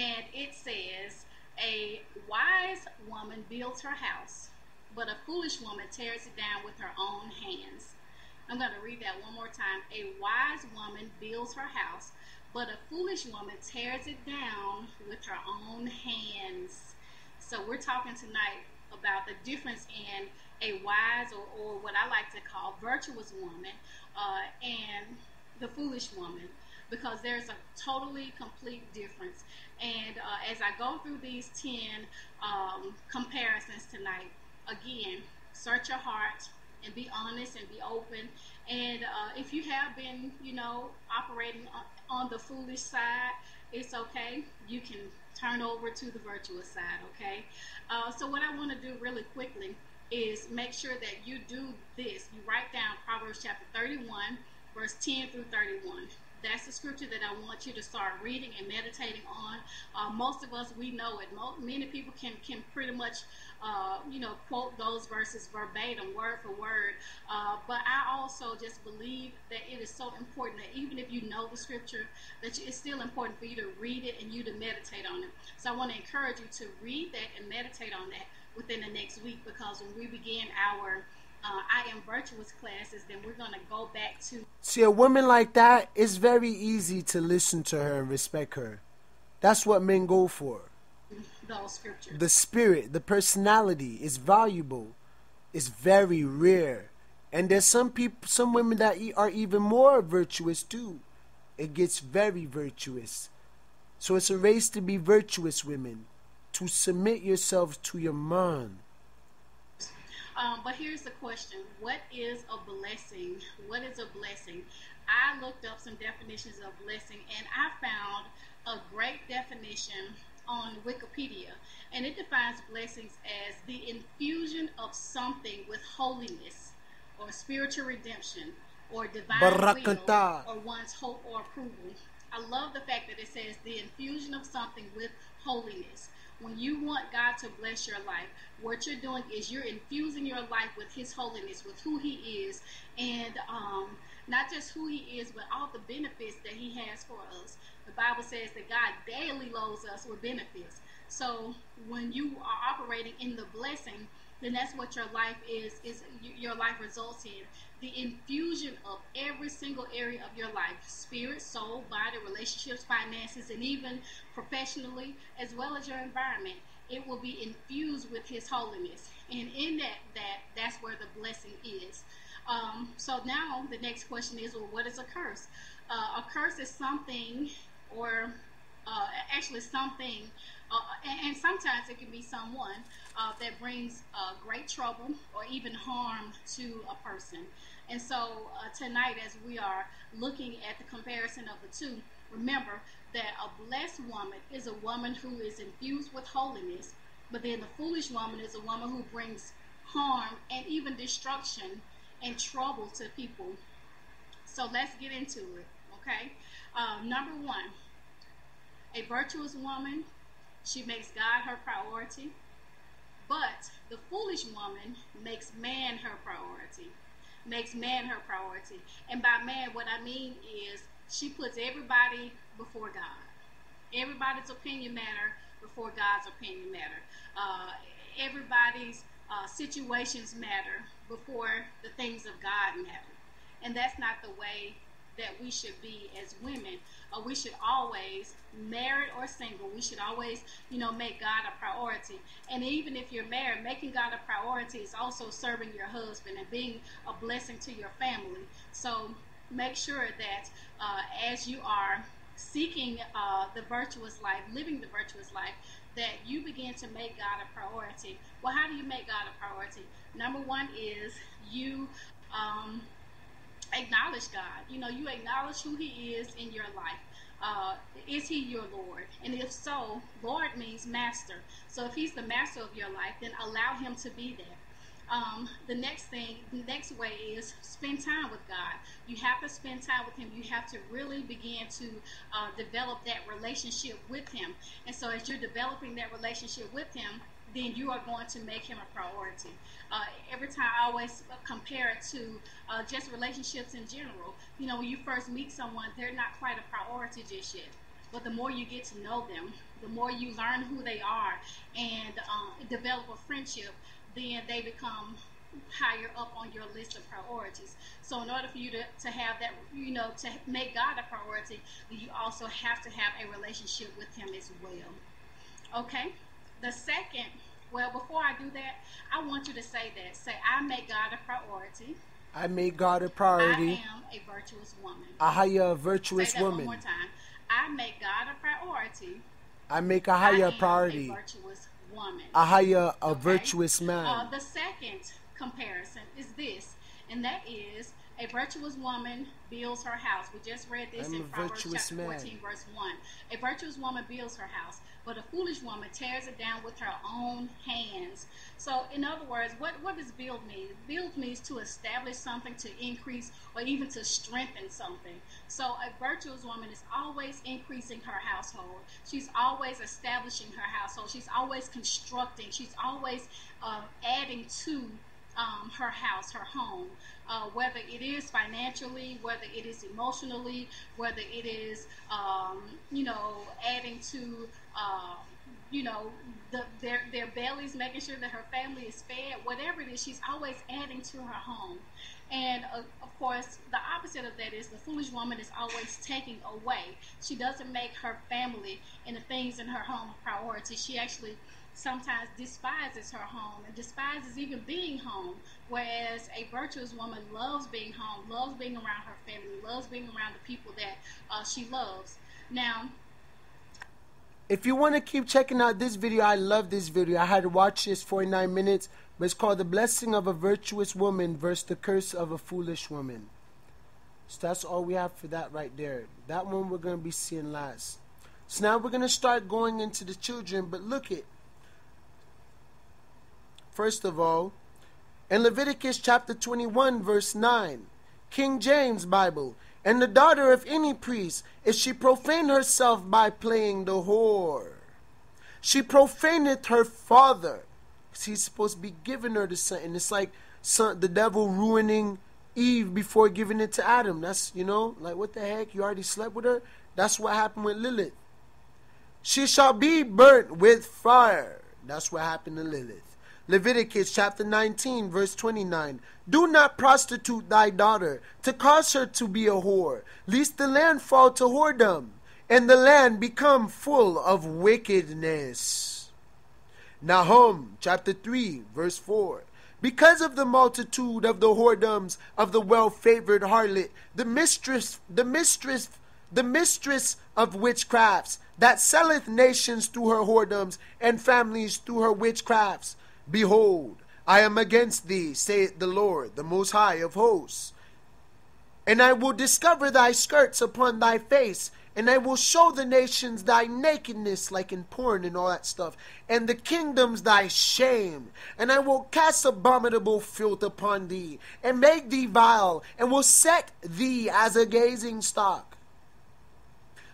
And it says, "A wise woman builds her house, but a foolish woman tears it down with her own hands." I'm going to read that one more time. "A wise woman builds her house, but a foolish woman tears it down with her own hands." So we're talking tonight about the difference in a wise, or, or what I like to call virtuous woman, uh, and the foolish woman, because there's a totally complete difference. And uh, as I go through these ten um, comparisons tonight, again, search your heart and be honest and be open. And uh, if you have been, you know, operating on the foolish side, it's okay. You can turn over to the virtuous side, okay? Uh, so what I want to do really quickly is make sure that you do this. You write down Proverbs chapter thirty-one, verse ten through thirty-one. That's the scripture that I want you to start reading and meditating on. Uh, most of us, we know it. Most, many people can, can pretty much, uh, you know, quote those verses verbatim, word for word. Uh, but I also just believe that it is so important that even if you know the scripture, that it's still important for you to read it and you to meditate on it. So I want to encourage you to read that and meditate on that within the next week, because when we begin our Uh, I am virtuous classes, then we're going to go back to... See, a woman like that, it's very easy to listen to her and respect her. That's what men go for. Those scriptures. The spirit, the personality is valuable. It's very rare. And there's some people, some women that are even more virtuous too. It gets very virtuous. So it's a race to be virtuous women, to submit yourselves to your man. Um, but here's the question. What is a blessing? What is a blessing? I looked up some definitions of blessing, and I found a great definition on Wikipedia. And it defines blessings as the infusion of something with holiness or spiritual redemption or divine will or one's hope or approval. I love the fact that it says the infusion of something with holiness. When you want God to bless your life, what you're doing is you're infusing your life with his holiness, with who he is, and um, not just who he is, but all the benefits that he has for us. The Bible says that God daily loads us with benefits. So when you are operating in the blessing, then that's what your life is, is your life results in. The infusion of every single area of your life, spirit, soul, body, relationships, finances, and even professionally, as well as your environment. It will be infused with his holiness. And in that, that that's where the blessing is. Um, so now the next question is, well, what is a curse? Uh, a curse is something or uh, actually something, uh, and, and sometimes it can be someone uh, that brings uh, great trouble or even harm to a person. And so uh, tonight, as we are looking at the comparison of the two, remember that a blessed woman is a woman who is infused with holiness, but then the foolish woman is a woman who brings harm and even destruction and trouble to people. So let's get into it, okay? Um, number one, a virtuous woman, she makes God her priority, but the foolish woman makes man her priority, makes man her priority. And by man, what I mean is she puts everybody before God. Everybody's opinion matter before God's opinion matter. Uh, everybody's uh, situations matter before the things of God matter. And that's not the way that we should be as women. Uh, we should always, married or single, we should always, you know, make God a priority. And even if you're married, making God a priority is also serving your husband and being a blessing to your family. So make sure that uh, as you are seeking uh, the virtuous life, living the virtuous life, that you begin to make God a priority. Well, how do you make God a priority? Number one is you um, acknowledge God. You know, you acknowledge who He is in your life. Uh, is He your Lord? And if so, Lord means master. So if He's the master of your life, then allow Him to be there. Um, the next thing, the next way is spend time with God. You have to spend time with Him. You have to really begin to uh, develop that relationship with Him. And so as you're developing that relationship with Him, then you are going to make Him a priority. Uh, every time I always compare it to uh, just relationships in general. You know, when you first meet someone, they're not quite a priority just yet. But the more you get to know them, the more you learn who they are and uh, develop a friendship, then they become higher up on your list of priorities. So in order for you to, to have that, you know, to make God a priority, you also have to have a relationship with Him as well. Okay? The second, well, before I do that, I want you to say that. Say, I make God a priority. I make God a priority. I am a virtuous woman. I am a virtuous woman. Say that one more time. I make God a priority. I make a higher priority. I am a virtuous woman. I hire a okay? virtuous man. Uh, the second comparison is this, and that is a virtuous woman builds her house. We just read this I'm in Proverbs chapter man. fourteen, verse one. A virtuous woman builds her house, but a foolish woman tears it down with her own hands. So, in other words, what, what does build mean? Build means to establish something, to increase, or even to strengthen something. So, a virtuous woman is always increasing her household. She's always establishing her household. She's always constructing. She's always uh, adding to Um, her house, her home, uh, whether it is financially, whether it is emotionally, whether it is, um, you know, adding to, uh, you know, the, their, their bellies, making sure that her family is fed, whatever it is, she's always adding to her home. And, uh, of course, the opposite of that is the foolish woman is always taking away. She doesn't make her family and the things in her home a priority. She actually sometimes despises her home and despises even being home, whereas a virtuous woman loves being home, loves being around her family, loves being around the people that uh, she loves. Now, if you want to keep checking out this video, I love this video. I had to watch this for nine minutes, but it's called The Blessing of a Virtuous Woman versus the Curse of a Foolish Woman. So that's all we have for that right there. That one we're going to be seeing last. So now we're going to start going into the children, but look it. First of all, in Leviticus chapter twenty-one, verse nine, King James Bible, and the daughter of any priest, if she profane herself by playing the whore, she profaneth her father. He's supposed to be giving her the son, and it's like son, the devil ruining Eve before giving it to Adam. That's, you know, like what the heck? You already slept with her? That's what happened with Lilith. She shall be burnt with fire. That's what happened to Lilith. Leviticus chapter nineteen, verse twenty-nine. Do not prostitute thy daughter to cause her to be a whore, lest the land fall to whoredom, and the land become full of wickedness. Nahum chapter three, verse four. Because of the multitude of the whoredoms of the well-favored harlot, the mistress, the mistress, the mistress of witchcrafts, that selleth nations through her whoredoms, and families through her witchcrafts. Behold, I am against thee, saith the Lord, the Most High of hosts. And I will discover thy skirts upon thy face, and I will show the nations thy nakedness, like in porn and all that stuff, and the kingdoms thy shame. And I will cast abominable filth upon thee, and make thee vile, and will set thee as a gazing stock.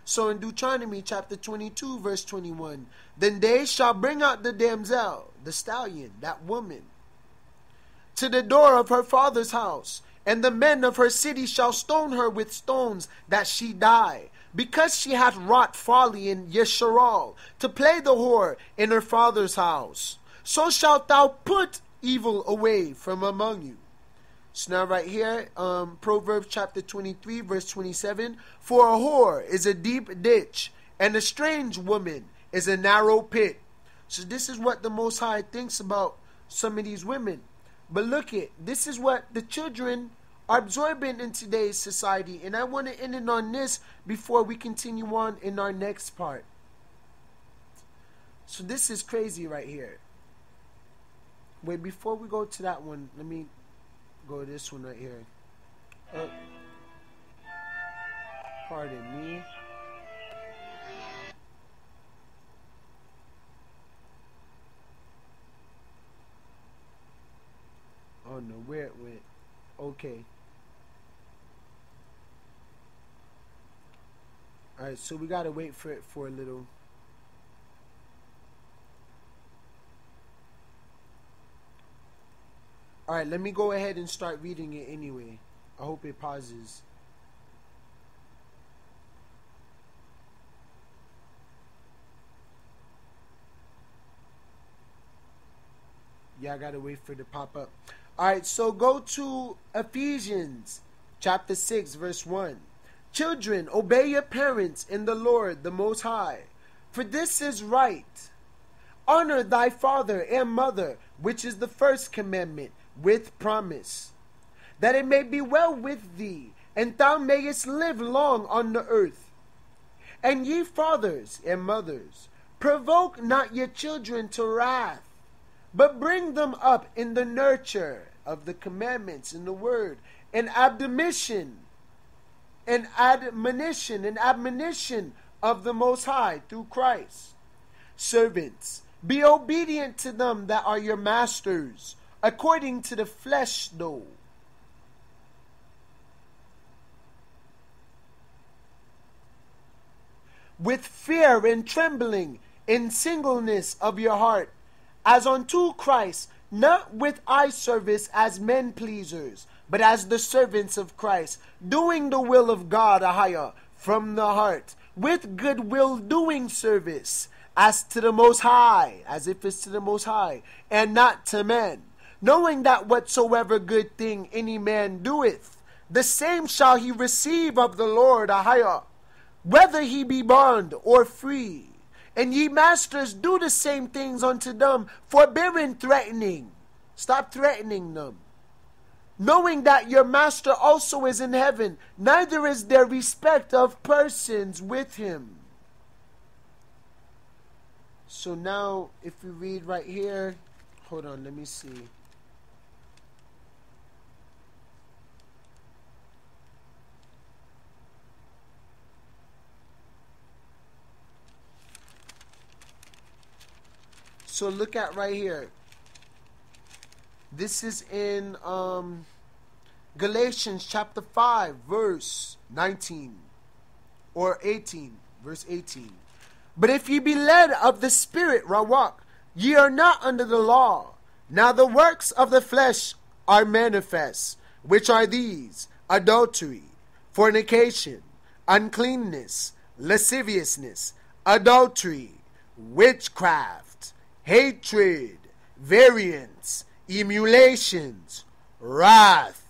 So in Deuteronomy chapter twenty-two, verse twenty-one, then they shall bring out the damsel, the stallion, that woman, to the door of her father's house, and the men of her city shall stone her with stones, that she die, because she hath wrought folly in Yesharal, to play the whore in her father's house. So shalt thou put evil away from among you. So now right here, um, Proverbs chapter twenty-three, verse twenty-seven, for a whore is a deep ditch, and a strange woman is a narrow pit. So this is what the Most High thinks about some of these women. But look it, this is what the children are absorbing in today's society. And I want to end it on this before we continue on in our next part. So this is crazy right here. Wait, before we go to that one, let me go to this one right here. Oh, pardon me. Oh no, where it went. Okay. Alright, so we gotta wait for it for a little. Alright, let me go ahead and start reading it anyway. I hope it pauses. Yeah, I gotta wait for it to pop up. Alright, so go to Ephesians chapter six, verse one. Children, obey your parents in the Lord, the Most High, for this is right. Honor thy father and mother, which is the first commandment, with promise, that it may be well with thee, and thou mayest live long on the earth. And ye fathers and mothers, provoke not your children to wrath, but bring them up in the nurture of the commandments in the word, and admonition, and admonition, and admonition of the Most High through Christ. Servants, be obedient to them that are your masters, according to the flesh though. With fear and trembling, in singleness of your heart, as unto Christ, not with eye service as men pleasers, but as the servants of Christ, doing the will of God a higher from the heart, with good will doing service, as to the Most High, as if it's to the Most High, and not to men, knowing that whatsoever good thing any man doeth, the same shall he receive of the Lord a higher, whether he be bond or free. And ye masters, do the same things unto them, forbearing threatening. Stop threatening them. Knowing that your master also is in heaven, neither is there respect of persons with him. So now, if we read right here, hold on, let me see. So look at right here. This is in um, Galatians chapter five, verse nineteen or eighteen, verse eighteen. But if ye be led of the Spirit, rawak, ye are not under the law. Now the works of the flesh are manifest, which are these: adultery, fornication, uncleanness, lasciviousness, adultery, witchcraft, hatred, variance, emulations, wrath,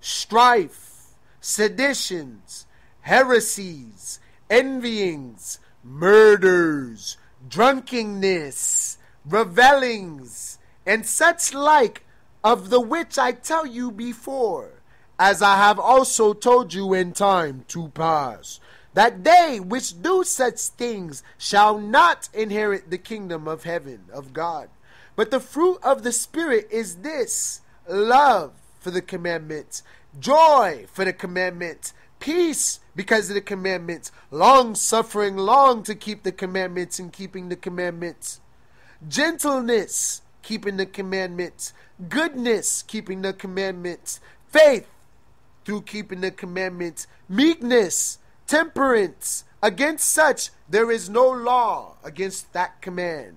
strife, seditions, heresies, envyings, murders, drunkenness, revellings, and such like, of the which I tell you before, as I have also told you in time to pass, that they which do such things shall not inherit the kingdom of heaven, of God. But the fruit of the Spirit is this: love for the commandments, joy for the commandments, peace because of the commandments, long-suffering, long to keep the commandments and keeping the commandments, gentleness, keeping the commandments, goodness, keeping the commandments, faith through keeping the commandments, meekness, temperance. Against such there is no law, against that command.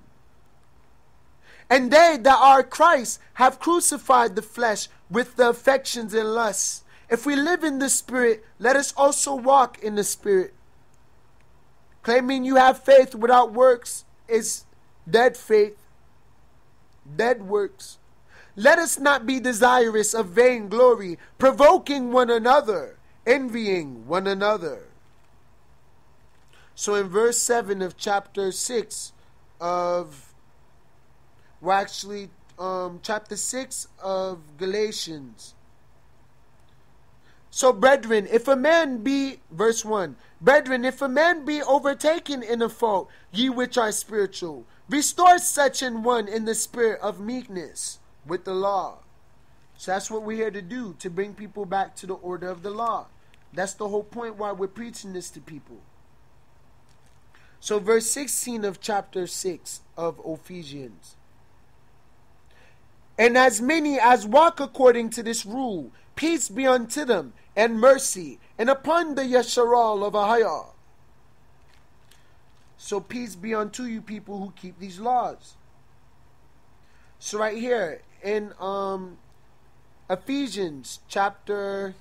And they that are Christ have crucified the flesh with the affections and lusts. If we live in the Spirit, let us also walk in the Spirit. Claiming you have faith without works is dead faith, dead works. Let us not be desirous of vainglory, provoking one another, envying one another. So in verse seven of chapter six of, well actually, um, chapter six of Galatians. So brethren, if a man be, verse one, brethren, if a man be overtaken in a fault, ye which are spiritual, restore such an one in the spirit of meekness, with the law. So that's what we're here to do, to bring people back to the order of the law. That's the whole point why we're preaching this to people. So verse sixteen of chapter six of Ephesians. And as many as walk according to this rule, peace be unto them, and mercy, and upon the Yasharal of Ahayah. So peace be unto you people who keep these laws. So right here in um, Ephesians chapter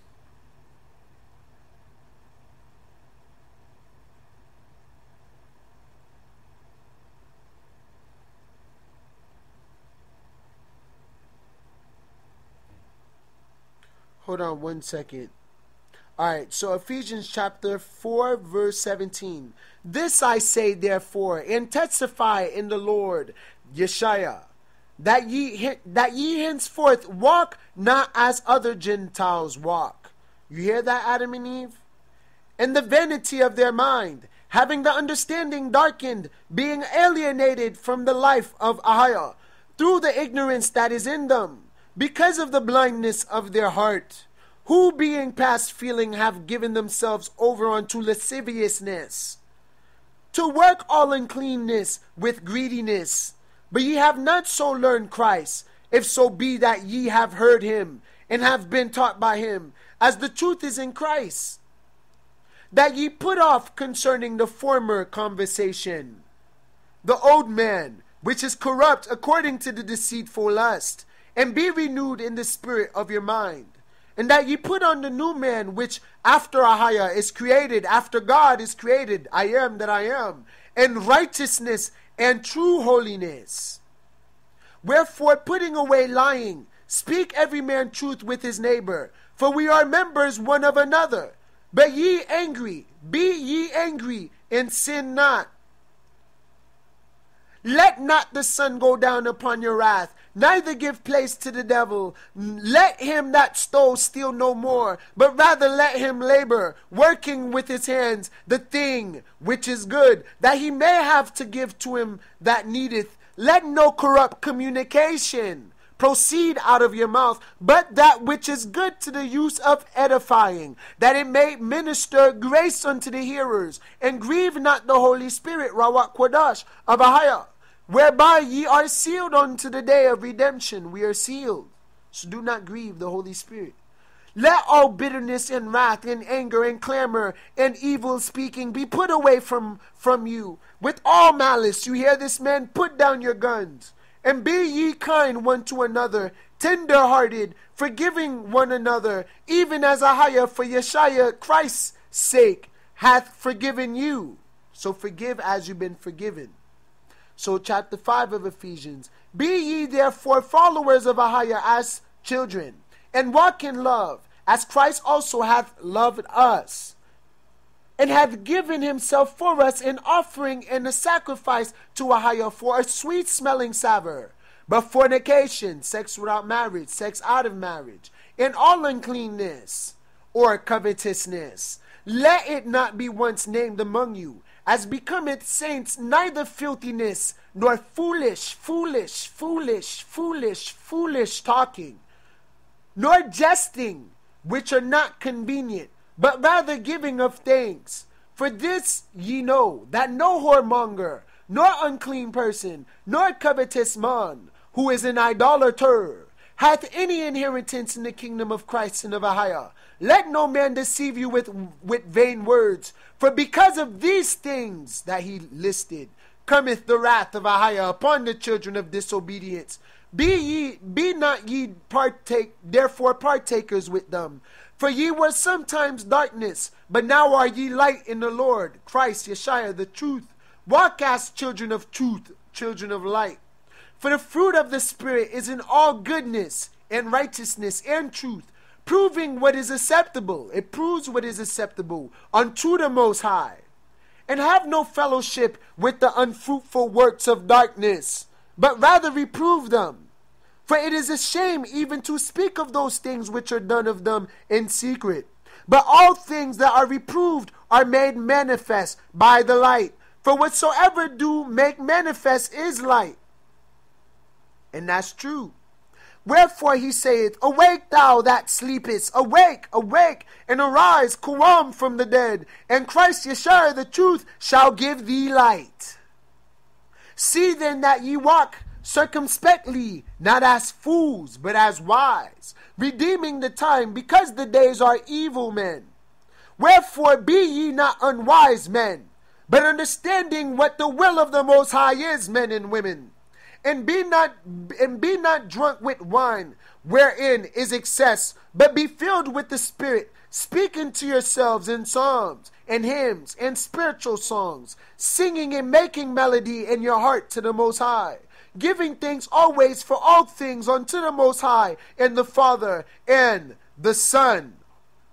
Hold on one second. Alright, so Ephesians chapter four, verse seventeen. This I say therefore, and testify in the Lord, Yeshaya, that ye that ye henceforth walk not as other Gentiles walk. You hear that, Adam and Eve? In the vanity of their mind, having the understanding darkened, being alienated from the life of Ahayah, through the ignorance that is in them, because of the blindness of their heart, who being past feeling have given themselves over unto lasciviousness, to work all uncleanness with greediness. But ye have not so learned Christ, if so be that ye have heard him, and have been taught by him, as the truth is in Christ, that ye put off concerning the former conversation the old man, which is corrupt according to the deceitful lust, and be renewed in the spirit of your mind, and that ye put on the new man, which after Ahayah is created, after God is created, I am that I am, in righteousness and true holiness. Wherefore, putting away lying, speak every man truth with his neighbor, for we are members one of another. But ye angry, be ye angry, and sin not. Let not the sun go down upon your wrath, neither give place to the devil. Let him that stole steal no more, but rather let him labor, working with his hands the thing which is good, that he may have to give to him that needeth. Let no corrupt communication proceed out of your mouth, but that which is good to the use of edifying, that it may minister grace unto the hearers. And grieve not the Holy Spirit, Ruach Kodesh of Ahayah, whereby ye are sealed unto the day of redemption. We are sealed. So do not grieve the Holy Spirit. Let all bitterness and wrath and anger and clamor and evil speaking be put away from, from you, with all malice. You hear this, man? Put down your guns. And be ye kind one to another, tender-hearted, forgiving one another, even as Ahayah for Yeshaya Christ's sake hath forgiven you. So forgive as you've been forgiven. So chapter five of Ephesians. Be ye therefore followers of Ahayah as children, and walk in love, as Christ also hath loved us, and hath given himself for us an offering and a sacrifice to Ahayah for a sweet-smelling savour. But fornication, sex without marriage, sex out of marriage, and all uncleanness or covetousness, Let it not be once named among you, as becometh saints, neither filthiness, nor foolish, foolish, foolish, foolish, foolish talking, nor jesting, which are not convenient, but rather giving of thanks. For this ye know, that no whoremonger, nor unclean person, nor covetous man, who is an idolater, hath any inheritance in the kingdom of Christ and of Ahia. Let no man deceive you with, with vain words, for because of these things that he listed, cometh the wrath of Ahia upon the children of disobedience. Be ye, be not ye partake, therefore partakers with them. For ye were sometimes darkness, but now are ye light in the Lord, Christ, Yeshua, the truth. Walk as children of truth, children of light. For the fruit of the Spirit is in all goodness and righteousness and truth, proving what is acceptable. It proves what is acceptable unto the Most High. And have no fellowship with the unfruitful works of darkness, but rather reprove them. For it is a shame even to speak of those things which are done of them in secret. But all things that are reproved are made manifest by the light. For whatsoever do make manifest is light. And that's true. Wherefore he saith, Awake thou that sleepest, awake, awake, and arise, Kuram from the dead, and Christ Yeshua the truth shall give thee light. See then that ye walk circumspectly, not as fools, but as wise, redeeming the time, because the days are evil, men. Wherefore be ye not unwise men, but understanding what the will of the Most High is, men and women. And be not and be not drunk with wine, wherein is excess, but be filled with the Spirit, speaking to yourselves in psalms and hymns and spiritual songs, singing and making melody in your heart to the Most High, giving thanks always for all things unto the Most High, and the Father, and the Son,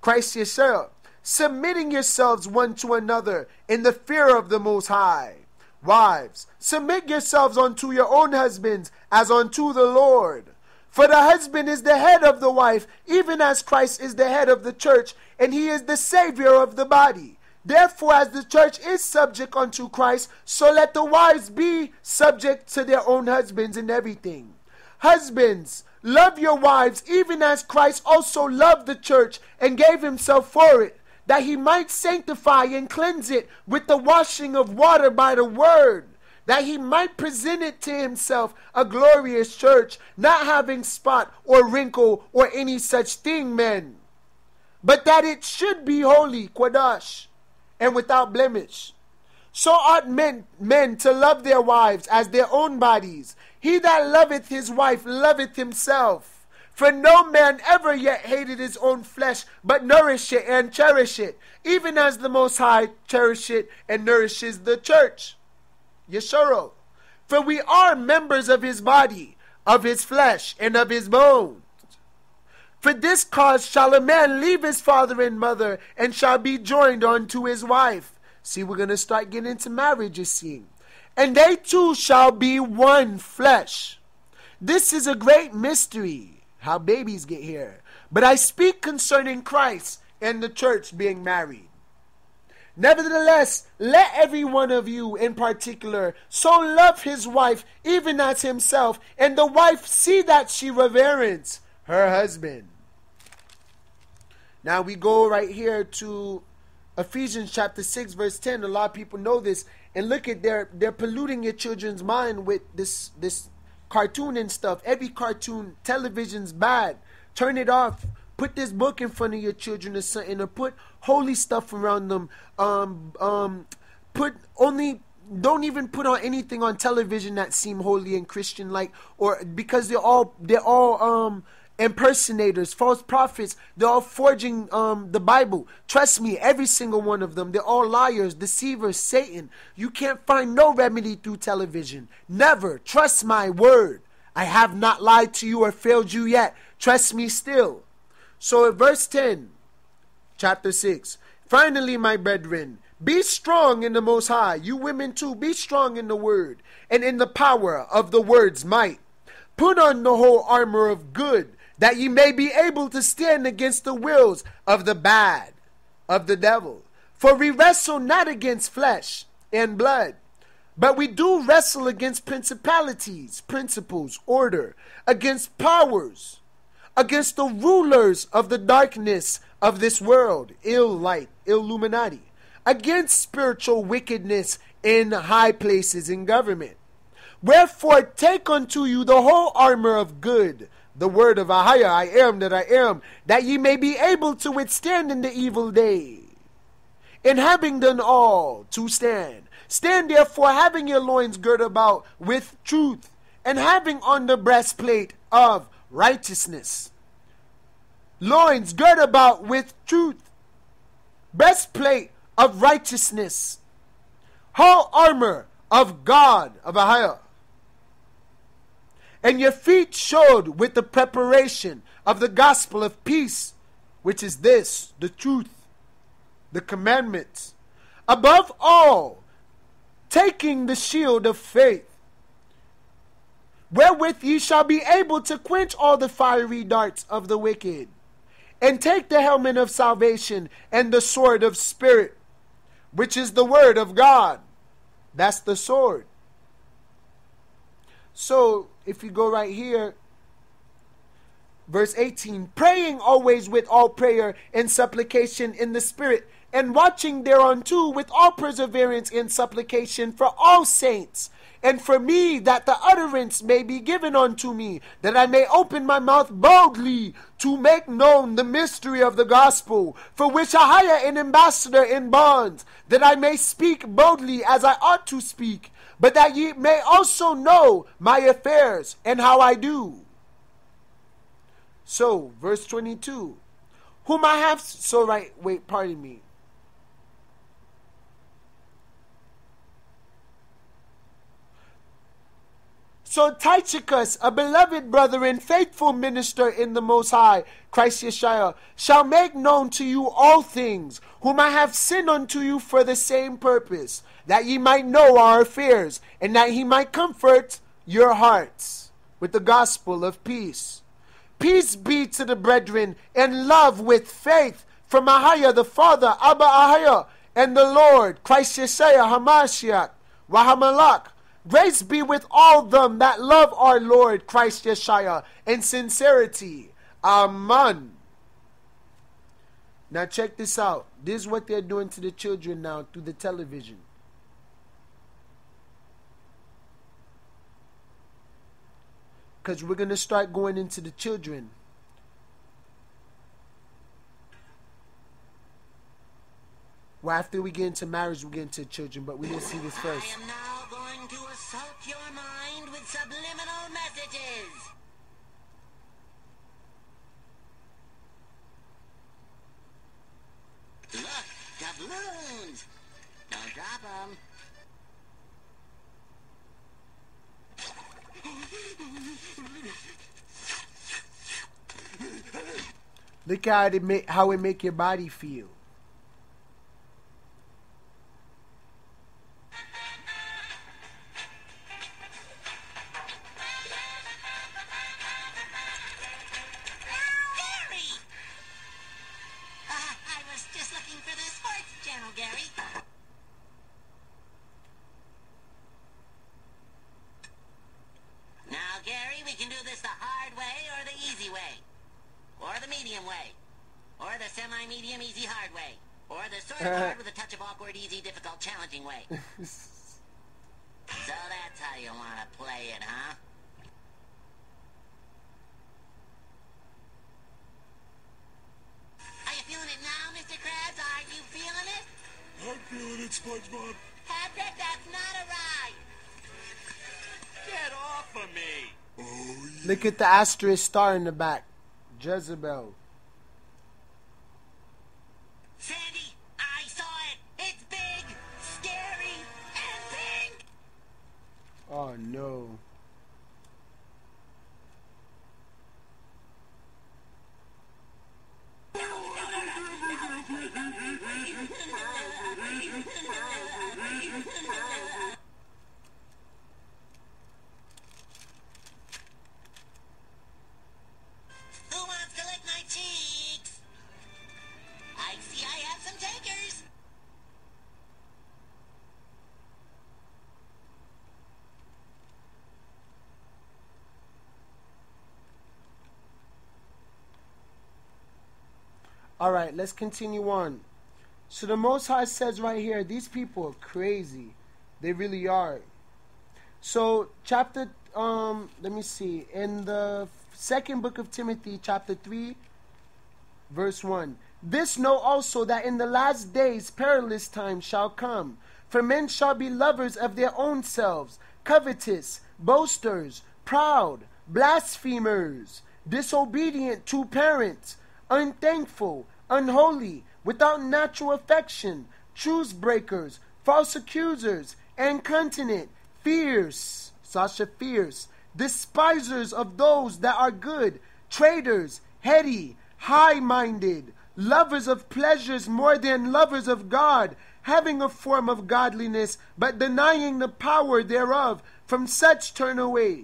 Christ Yeshua, submitting yourselves one to another in the fear of the Most High. Wives, submit yourselves unto your own husbands as unto the Lord. For the husband is the head of the wife, even as Christ is the head of the church, and he is the Savior of the body. Therefore, as the church is subject unto Christ, so let the wives be subject to their own husbands in everything. Husbands, love your wives, even as Christ also loved the church and gave himself for it, that he might sanctify and cleanse it with the washing of water by the word, that he might present it to himself a glorious church, not having spot or wrinkle or any such thing, men, but that it should be holy, Kodesh, and without blemish. So ought men, men to love their wives as their own bodies. He that loveth his wife loveth himself. For no man ever yet hated his own flesh, but nourish it and cherish it, even as the Most High cherish it and nourishes the church. Yeshua. For we are members of his body, of his flesh, and of his bones. For this cause shall a man leave his father and mother, and shall be joined unto his wife. See, we're going to start getting into marriage, you see. And they two shall be one flesh. This is a great mystery, how babies get here. But I speak concerning Christ and the church being married. Nevertheless, let every one of you in particular so love his wife even as himself, and the wife see that she reverence her husband. Now we go right here to Ephesians chapter six verse ten. A lot of people know this, and look at their they're polluting your children's mind with this this cartoon and stuff. Every cartoon, television's bad. Turn it off. Put this book in front of your children or something, or put holy stuff around them. Um, um, put only, don't even put on anything on television that seem holy and Christian-like, or because they're all they're all um impersonators, false prophets. They're all forging um the Bible. Trust me, every single one of them. They're all liars, deceivers, Satan. You can't find no remedy through television. Never. Trust my word. I have not lied to you or failed you yet. Trust me still. So in verse ten, chapter six. Finally, my brethren, be strong in the Most High. You women too, be strong in the word and in the power of the word's might. Put on the whole armor of good, that ye may be able to stand against the wills of the bad. of the devil. For we wrestle not against flesh and blood, but we do wrestle against principalities, principles, order, against powers, against the rulers of the darkness of this world, ill light, Illuminati, against spiritual wickedness in high places in government. Wherefore take unto you the whole armor of good, the word of Ahaya, I am that I am, that ye may be able to withstand in the evil day. And having done all, to stand. Stand therefore, having your loins girt about with truth, and having on the breastplate of righteousness. Loins girt about with truth. Breastplate of righteousness. Whole armor of God, of Ahaya. And your feet shod with the preparation of the gospel of peace, which is this, the truth, the commandments. Above all, taking the shield of faith, wherewith ye shall be able to quench all the fiery darts of the wicked. And take the helmet of salvation and the sword of spirit, which is the word of God. That's the sword. So, if you go right here, verse eighteen, praying always with all prayer and supplication in the Spirit, and watching thereunto with all perseverance and supplication for all saints, and for me, that the utterance may be given unto me, that I may open my mouth boldly to make known the mystery of the gospel, for which I hire an ambassador in bonds, that I may speak boldly as I ought to speak, but that ye may also know my affairs and how I do. So, verse twenty-two. Whom I have... So, right, wait, pardon me. So, Tychicus, a beloved brother and faithful minister in the Most High, Christ Yeshua, shall make known to you all things, whom I have sent unto you for the same purpose, that ye might know our affairs, and that he might comfort your hearts with the gospel of peace. Peace be to the brethren, and love with faith from Ahaya the Father, Abba Ahaya, and the Lord, Christ Yeshua, Hamashiach, Wahamalach. Grace be with all them that love our Lord, Christ Yeshua, in sincerity. Amen. Now check this out. This is what they're doing to the children now through the television. Because we're going to start going into the children. Well, after we get into marriage, we get into children, but we didn't see this first. I am now going to assault your mind with subliminal messages. Look, doubloons. Don't drop them. Look how it make how it make your body feel. Look at the asterisk star in the back. Jezebel. Sandy, I saw it. It's big, scary, and pink. Oh no. Who wants to lick my cheeks? I see I have some All right, let's continue on. So the Most High says right here, these people are crazy. They really are. So chapter, um, let me see. In the second book of Timothy, chapter three, verse one. This know also that in the last days perilous times shall come. For men shall be lovers of their own selves, covetous, boasters, proud, blasphemers, disobedient to parents, unthankful, unholy, without natural affection, truce breakers, false accusers, incontinent, fierce, Sasha fierce, despisers of those that are good, traitors, heady, high-minded, lovers of pleasures more than lovers of God, having a form of godliness, but denying the power thereof. From such turn away.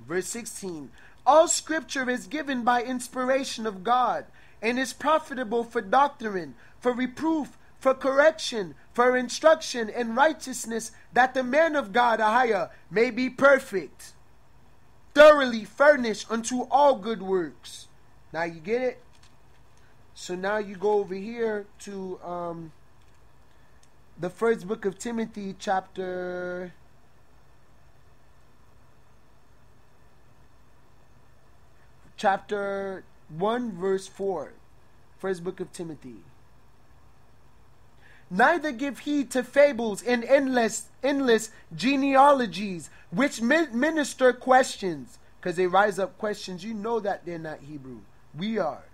Verse sixteen. All scripture is given by inspiration of God, and is profitable for doctrine, for reproof, for correction, for instruction in righteousness, that the man of God, Ahia, may be perfect, thoroughly furnished unto all good works. Now you get it? So now you go over here to um, the first book of Timothy, chapter... Chapter one, verse four. First book of Timothy. Neither give heed to fables and endless, endless genealogies, which minister questions, because they rise up questions. You know that they're not Hebrew. We are.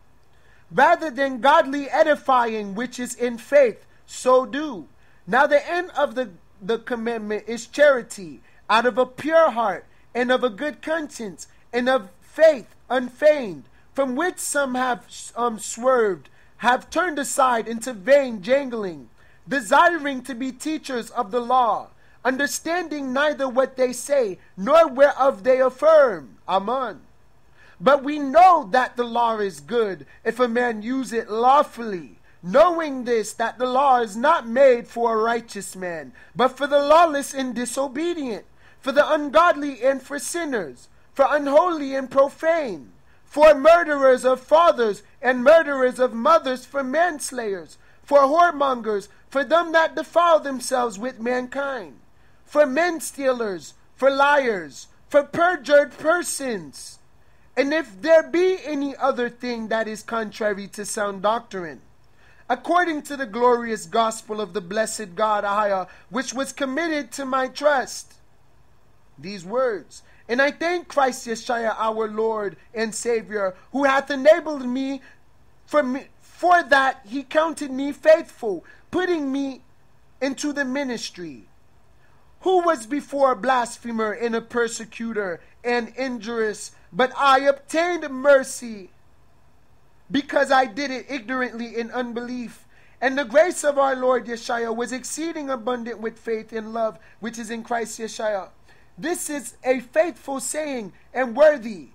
Rather than godly edifying, which is in faith, so do. Now the end of the, the commandment is charity, out of a pure heart, and of a good conscience, and of faith unfeigned, from which some have um, swerved, have turned aside into vain jangling, desiring to be teachers of the law, understanding neither what they say, nor whereof they affirm. Amen. But we know that the law is good, if a man use it lawfully, knowing this, that the law is not made for a righteous man, but for the lawless and disobedient, for the ungodly and for sinners, for unholy and profane, for murderers of fathers and murderers of mothers, for manslayers, for whoremongers, for them that defile themselves with mankind, for men stealers, for liars, for perjured persons. And if there be any other thing that is contrary to sound doctrine, according to the glorious gospel of the blessed God, Ahia, which was committed to my trust. These words. And I thank Christ Yeshua, our Lord and Savior, who hath enabled me for, me, for that he counted me faithful, putting me into the ministry. Who was before a blasphemer and a persecutor and injurious, but I obtained mercy because I did it ignorantly in unbelief. And the grace of our Lord Yeshua was exceeding abundant with faith and love, which is in Christ Yeshua. This is a faithful saying and worthy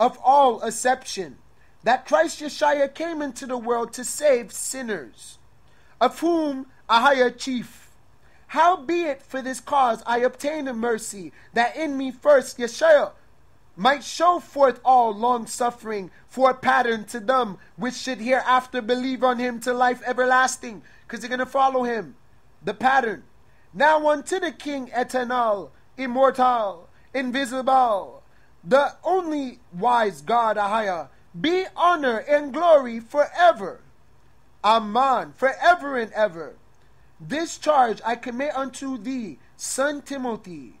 of all acceptation, that Christ Yeshua came into the world to save sinners, of whom Ahia chief. Howbeit for this cause I obtained a mercy, that in me first Yeshua might show forth all long-suffering for a pattern to them which should hereafter believe on him to life everlasting. Because they're going to follow him. The pattern. Now unto the King eternal, immortal, invisible, the only wise God, Ahia, be honor and glory forever. Amen. Forever and ever. This charge I commit unto thee, son Timothy,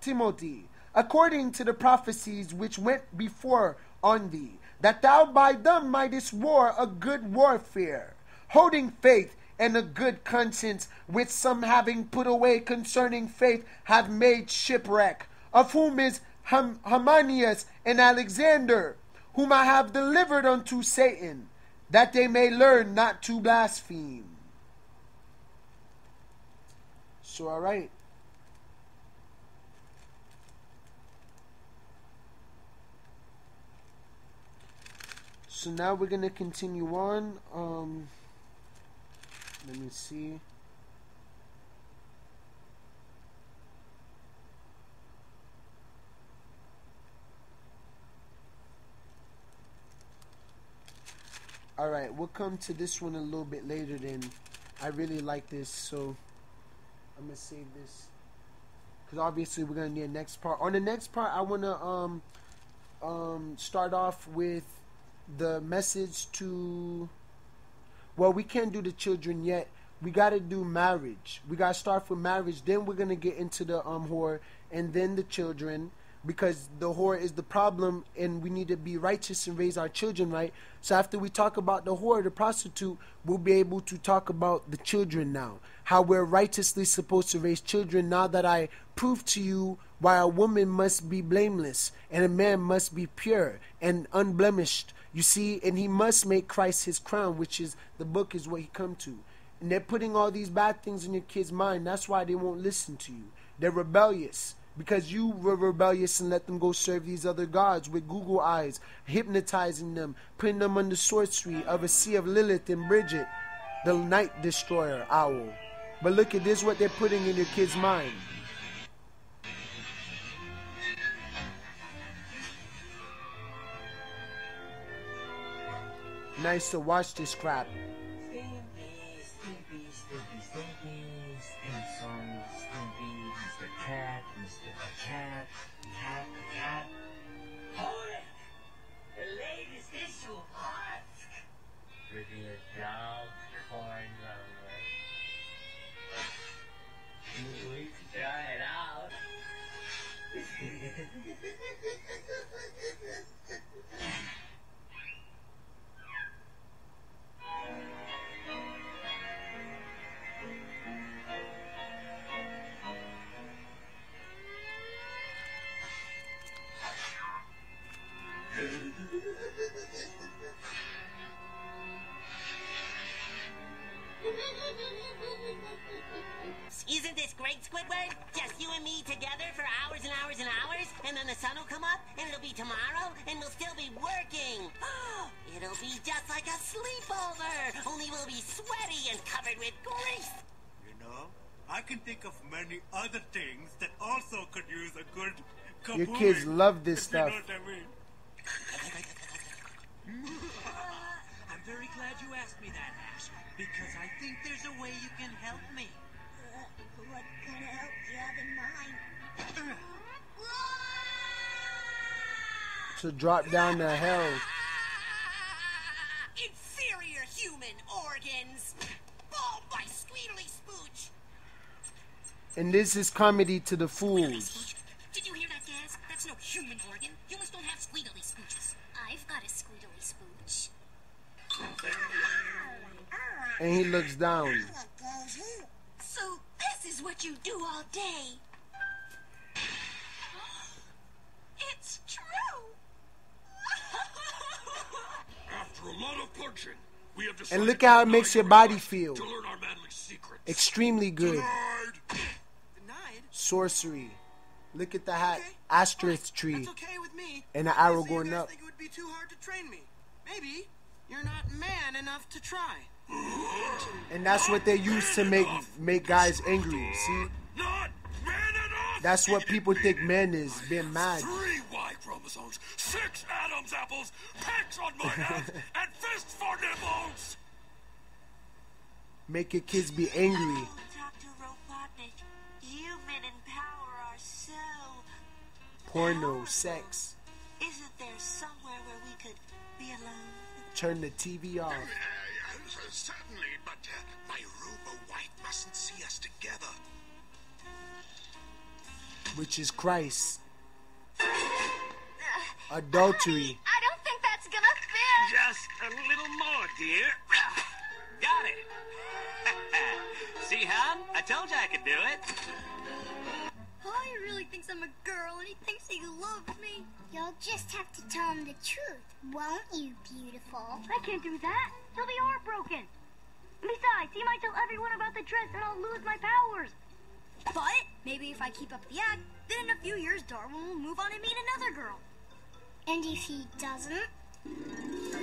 Timothy, according to the prophecies which went before on thee, that thou by them mightest war a good warfare, holding faith and a good conscience, which some having put away concerning faith have made shipwreck, of whom is Ham Hamanias and Alexander, whom I have delivered unto Satan, that they may learn not to blaspheme. So, all right. So now we're going to continue on. Um, let me see. All right, we'll come to this one a little bit later then. I really like this, so I'm gonna save this because obviously we're gonna need a next part. On the next part, I wanna um um start off with the message to. Well, we can't do the children yet. We gotta do marriage. We gotta start with marriage. Then we're gonna get into the um whore and then the children. Because the whore is the problem, and we need to be righteous and raise our children right. So after we talk about the whore, the prostitute, we'll be able to talk about the children now. How we're righteously supposed to raise children now that I prove to you why a woman must be blameless and a man must be pure and unblemished. You see, and he must make Christ his crown, which is the book is what he come to. And they're putting all these bad things in your kids' mind. That's why they won't listen to you. They're rebellious. Because you were rebellious and let them go serve these other gods with Google eyes, hypnotizing them, putting them under sorcery of a sea of Lilith and Bridget, the night destroyer owl. But look at this, what they're putting in your kids' mind. Nice to watch this crap. Cat, Mister Cat, Cat, Cat. Hold it! The latest issue of Hot! Prettiest dog, corn lover. You need to try it out. Isn't this great, Squidward? Just you and me together for hours and hours and hours, and then the sun will come up, and it'll be tomorrow, and we'll still be working. It'll be just like a sleepover, only we'll be sweaty and covered with grease. You know, I can think of many other things that also could use a good kaboom. Your kids love this stuff. You know what I mean? I'm very glad you asked me that, Ash, because I think there's a way you can help me. Uh, what kind of help do you have in mind? To drop down to hell. Inferior human organs. Ball by squeedly spooch. And this is comedy to the fools. Did you hear that, Gaz? That's no human organ. Humans don't have squeedly spooches. I've got a squeedly spooch. And he looks down. So this is what you do all day. It's true. After a lot of punching, we have decided. And look how it makes your body feel. To learn our manly secrets. Extremely good. Denied. Denied. Sorcery. Look at the hat, okay. Asterisk tree. That's okay with me. And an arrow going up. I think it would be too hard to train me. Maybe you're not man enough to try. And that's what they use to make make guys angry. See, that's what people think men is, being mad. Three Y chromosomes, six Adam's apples, pecks on my ass, and fist for nipples. Make your kids be angry. Porno, sex. Isn't there somewhere where we could be alone? Turn the T V off. Certainly, but uh, my Ruba White mustn't see us together. Which is Christ. Adultery. I, I don't think that's gonna fit. Just a little more, dear. Got it. See, hon? I told you I could do it. Oh, he really thinks I'm a girl, and he thinks he loves me. You'll just have to tell him the truth, won't you, beautiful? I can't do that. He'll be heartbroken. Besides, he might tell everyone about the dress, and I'll lose my powers. But maybe if I keep up the act, then in a few years, Darwin will move on and meet another girl. And if he doesn't? I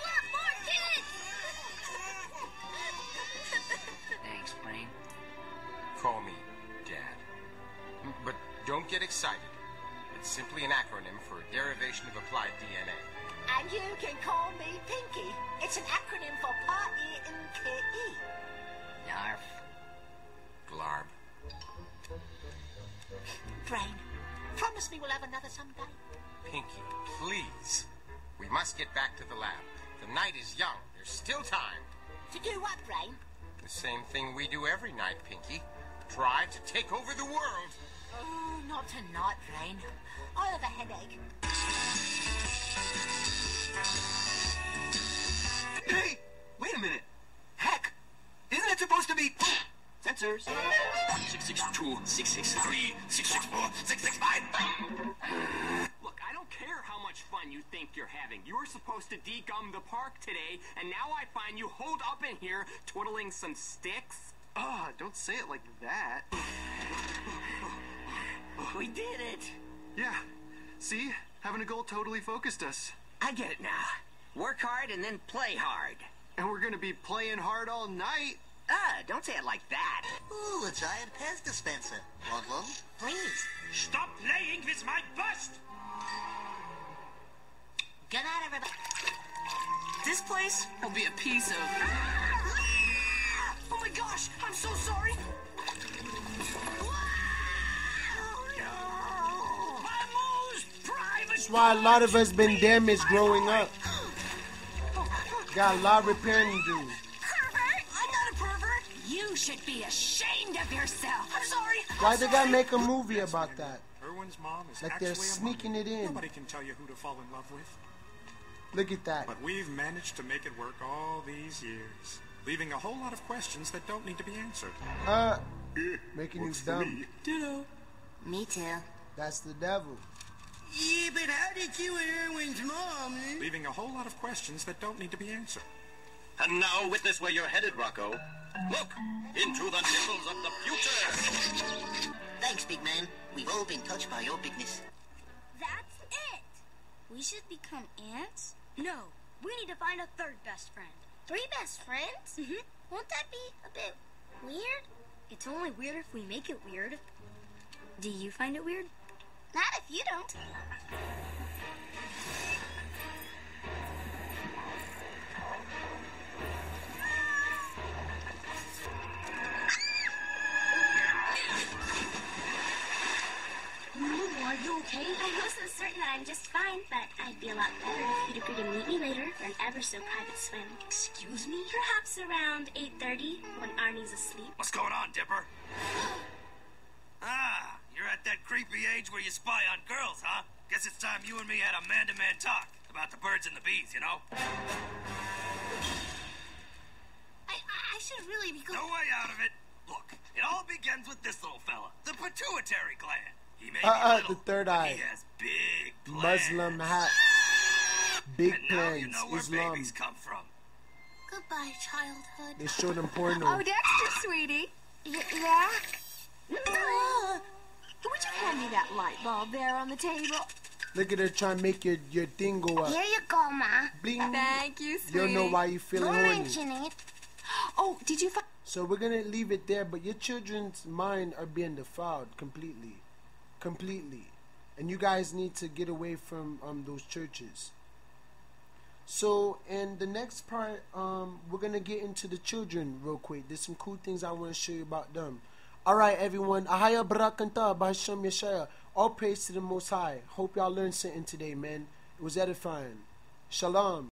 want more kids! Thanks, Blaine. Call me Dad. But don't get excited. It's simply an acronym for derivation of applied D N A. I'm must get back to the lab. The night is young. There's still time. To do what, Brain? The same thing we do every night, Pinky. Try to take over the world. Oh, not tonight, Brain. I have a headache. Hey, wait a minute. Heck, isn't it supposed to be... Sensors. six six two, six six three, six six four, six six five. Look, I don't care how much fun you think you're having. You were supposed to degum the park today, and now I find you holed up in here twiddling some sticks. Ah, uh, don't say it like that. We did it. Yeah. See? Having a goal totally focused us. I get it now. Work hard and then play hard. And we're gonna be playing hard all night. Ah, uh, don't say it like that. Ooh, a giant Pez dispenser. Ludlow, please. Stop playing with my bust! Get out, everybody. This place will be a piece of... Ah! Oh my gosh, I'm so sorry. That's why a lot of us been damaged growing up. Got a lot of repairing to do. You should be ashamed of yourself. I'm sorry. Why did I make a movie about that? Irwin's mom is like they're sneaking it in. Nobody can tell you who to fall in love with. Look at that. But we've managed to make it work all these years, leaving a whole lot of questions that don't need to be answered. Uh, making you dumb. Ditto. Me too. That's the devil. Yeah, but how did you and Irwin's mom? Leaving a whole lot of questions that don't need to be answered. And now witness where you're headed, Rocco. Look into the nipples of the future. Thanks, big man. We've all been touched by your bigness. That's it. We should become ants? No, we need to find a third best friend. Three best friends? Mm-hmm. Won't that be a bit weird? It's only weird if we make it weird. Do you find it weird? Not if you don't. Are you okay? I'm also certain that I'm just fine, but I'd be a lot better if you'd agree to meet me later for an ever-so-private swim. Excuse me? Perhaps around eight thirty, when Arnie's asleep. What's going on, Dipper? Ah, you're at that creepy age where you spy on girls, huh? Guess it's time you and me had a man-to-man talk about the birds and the bees, you know? I, I should really be going... No way out of it. Look, it all begins with this little fella, the pituitary gland. Uh-uh, the third eye. Muslim hat. Big plans. Islam. Goodbye, childhood. They showed them porno. Oh, Dexter, sweetie. Y yeah? Uh, would you hand me that light bulb there on the table? Look at her trying to make your, your thing go up. Here you go, Ma. Bling. Thank you, sweetie. You don't know why you're feeling horny. Oh, did you find... So we're going to leave it there, but your children's mind are being defiled completely. Completely, and you guys need to get away from um, those churches. So in the next part, um, we're gonna get into the children real quick. There's some cool things I want to show you about them. All right, everyone. Ahaya barakanta b'Hashem Yeshaya. All praise to the Most High. Hope y'all learned something today, man. It was edifying. Shalom.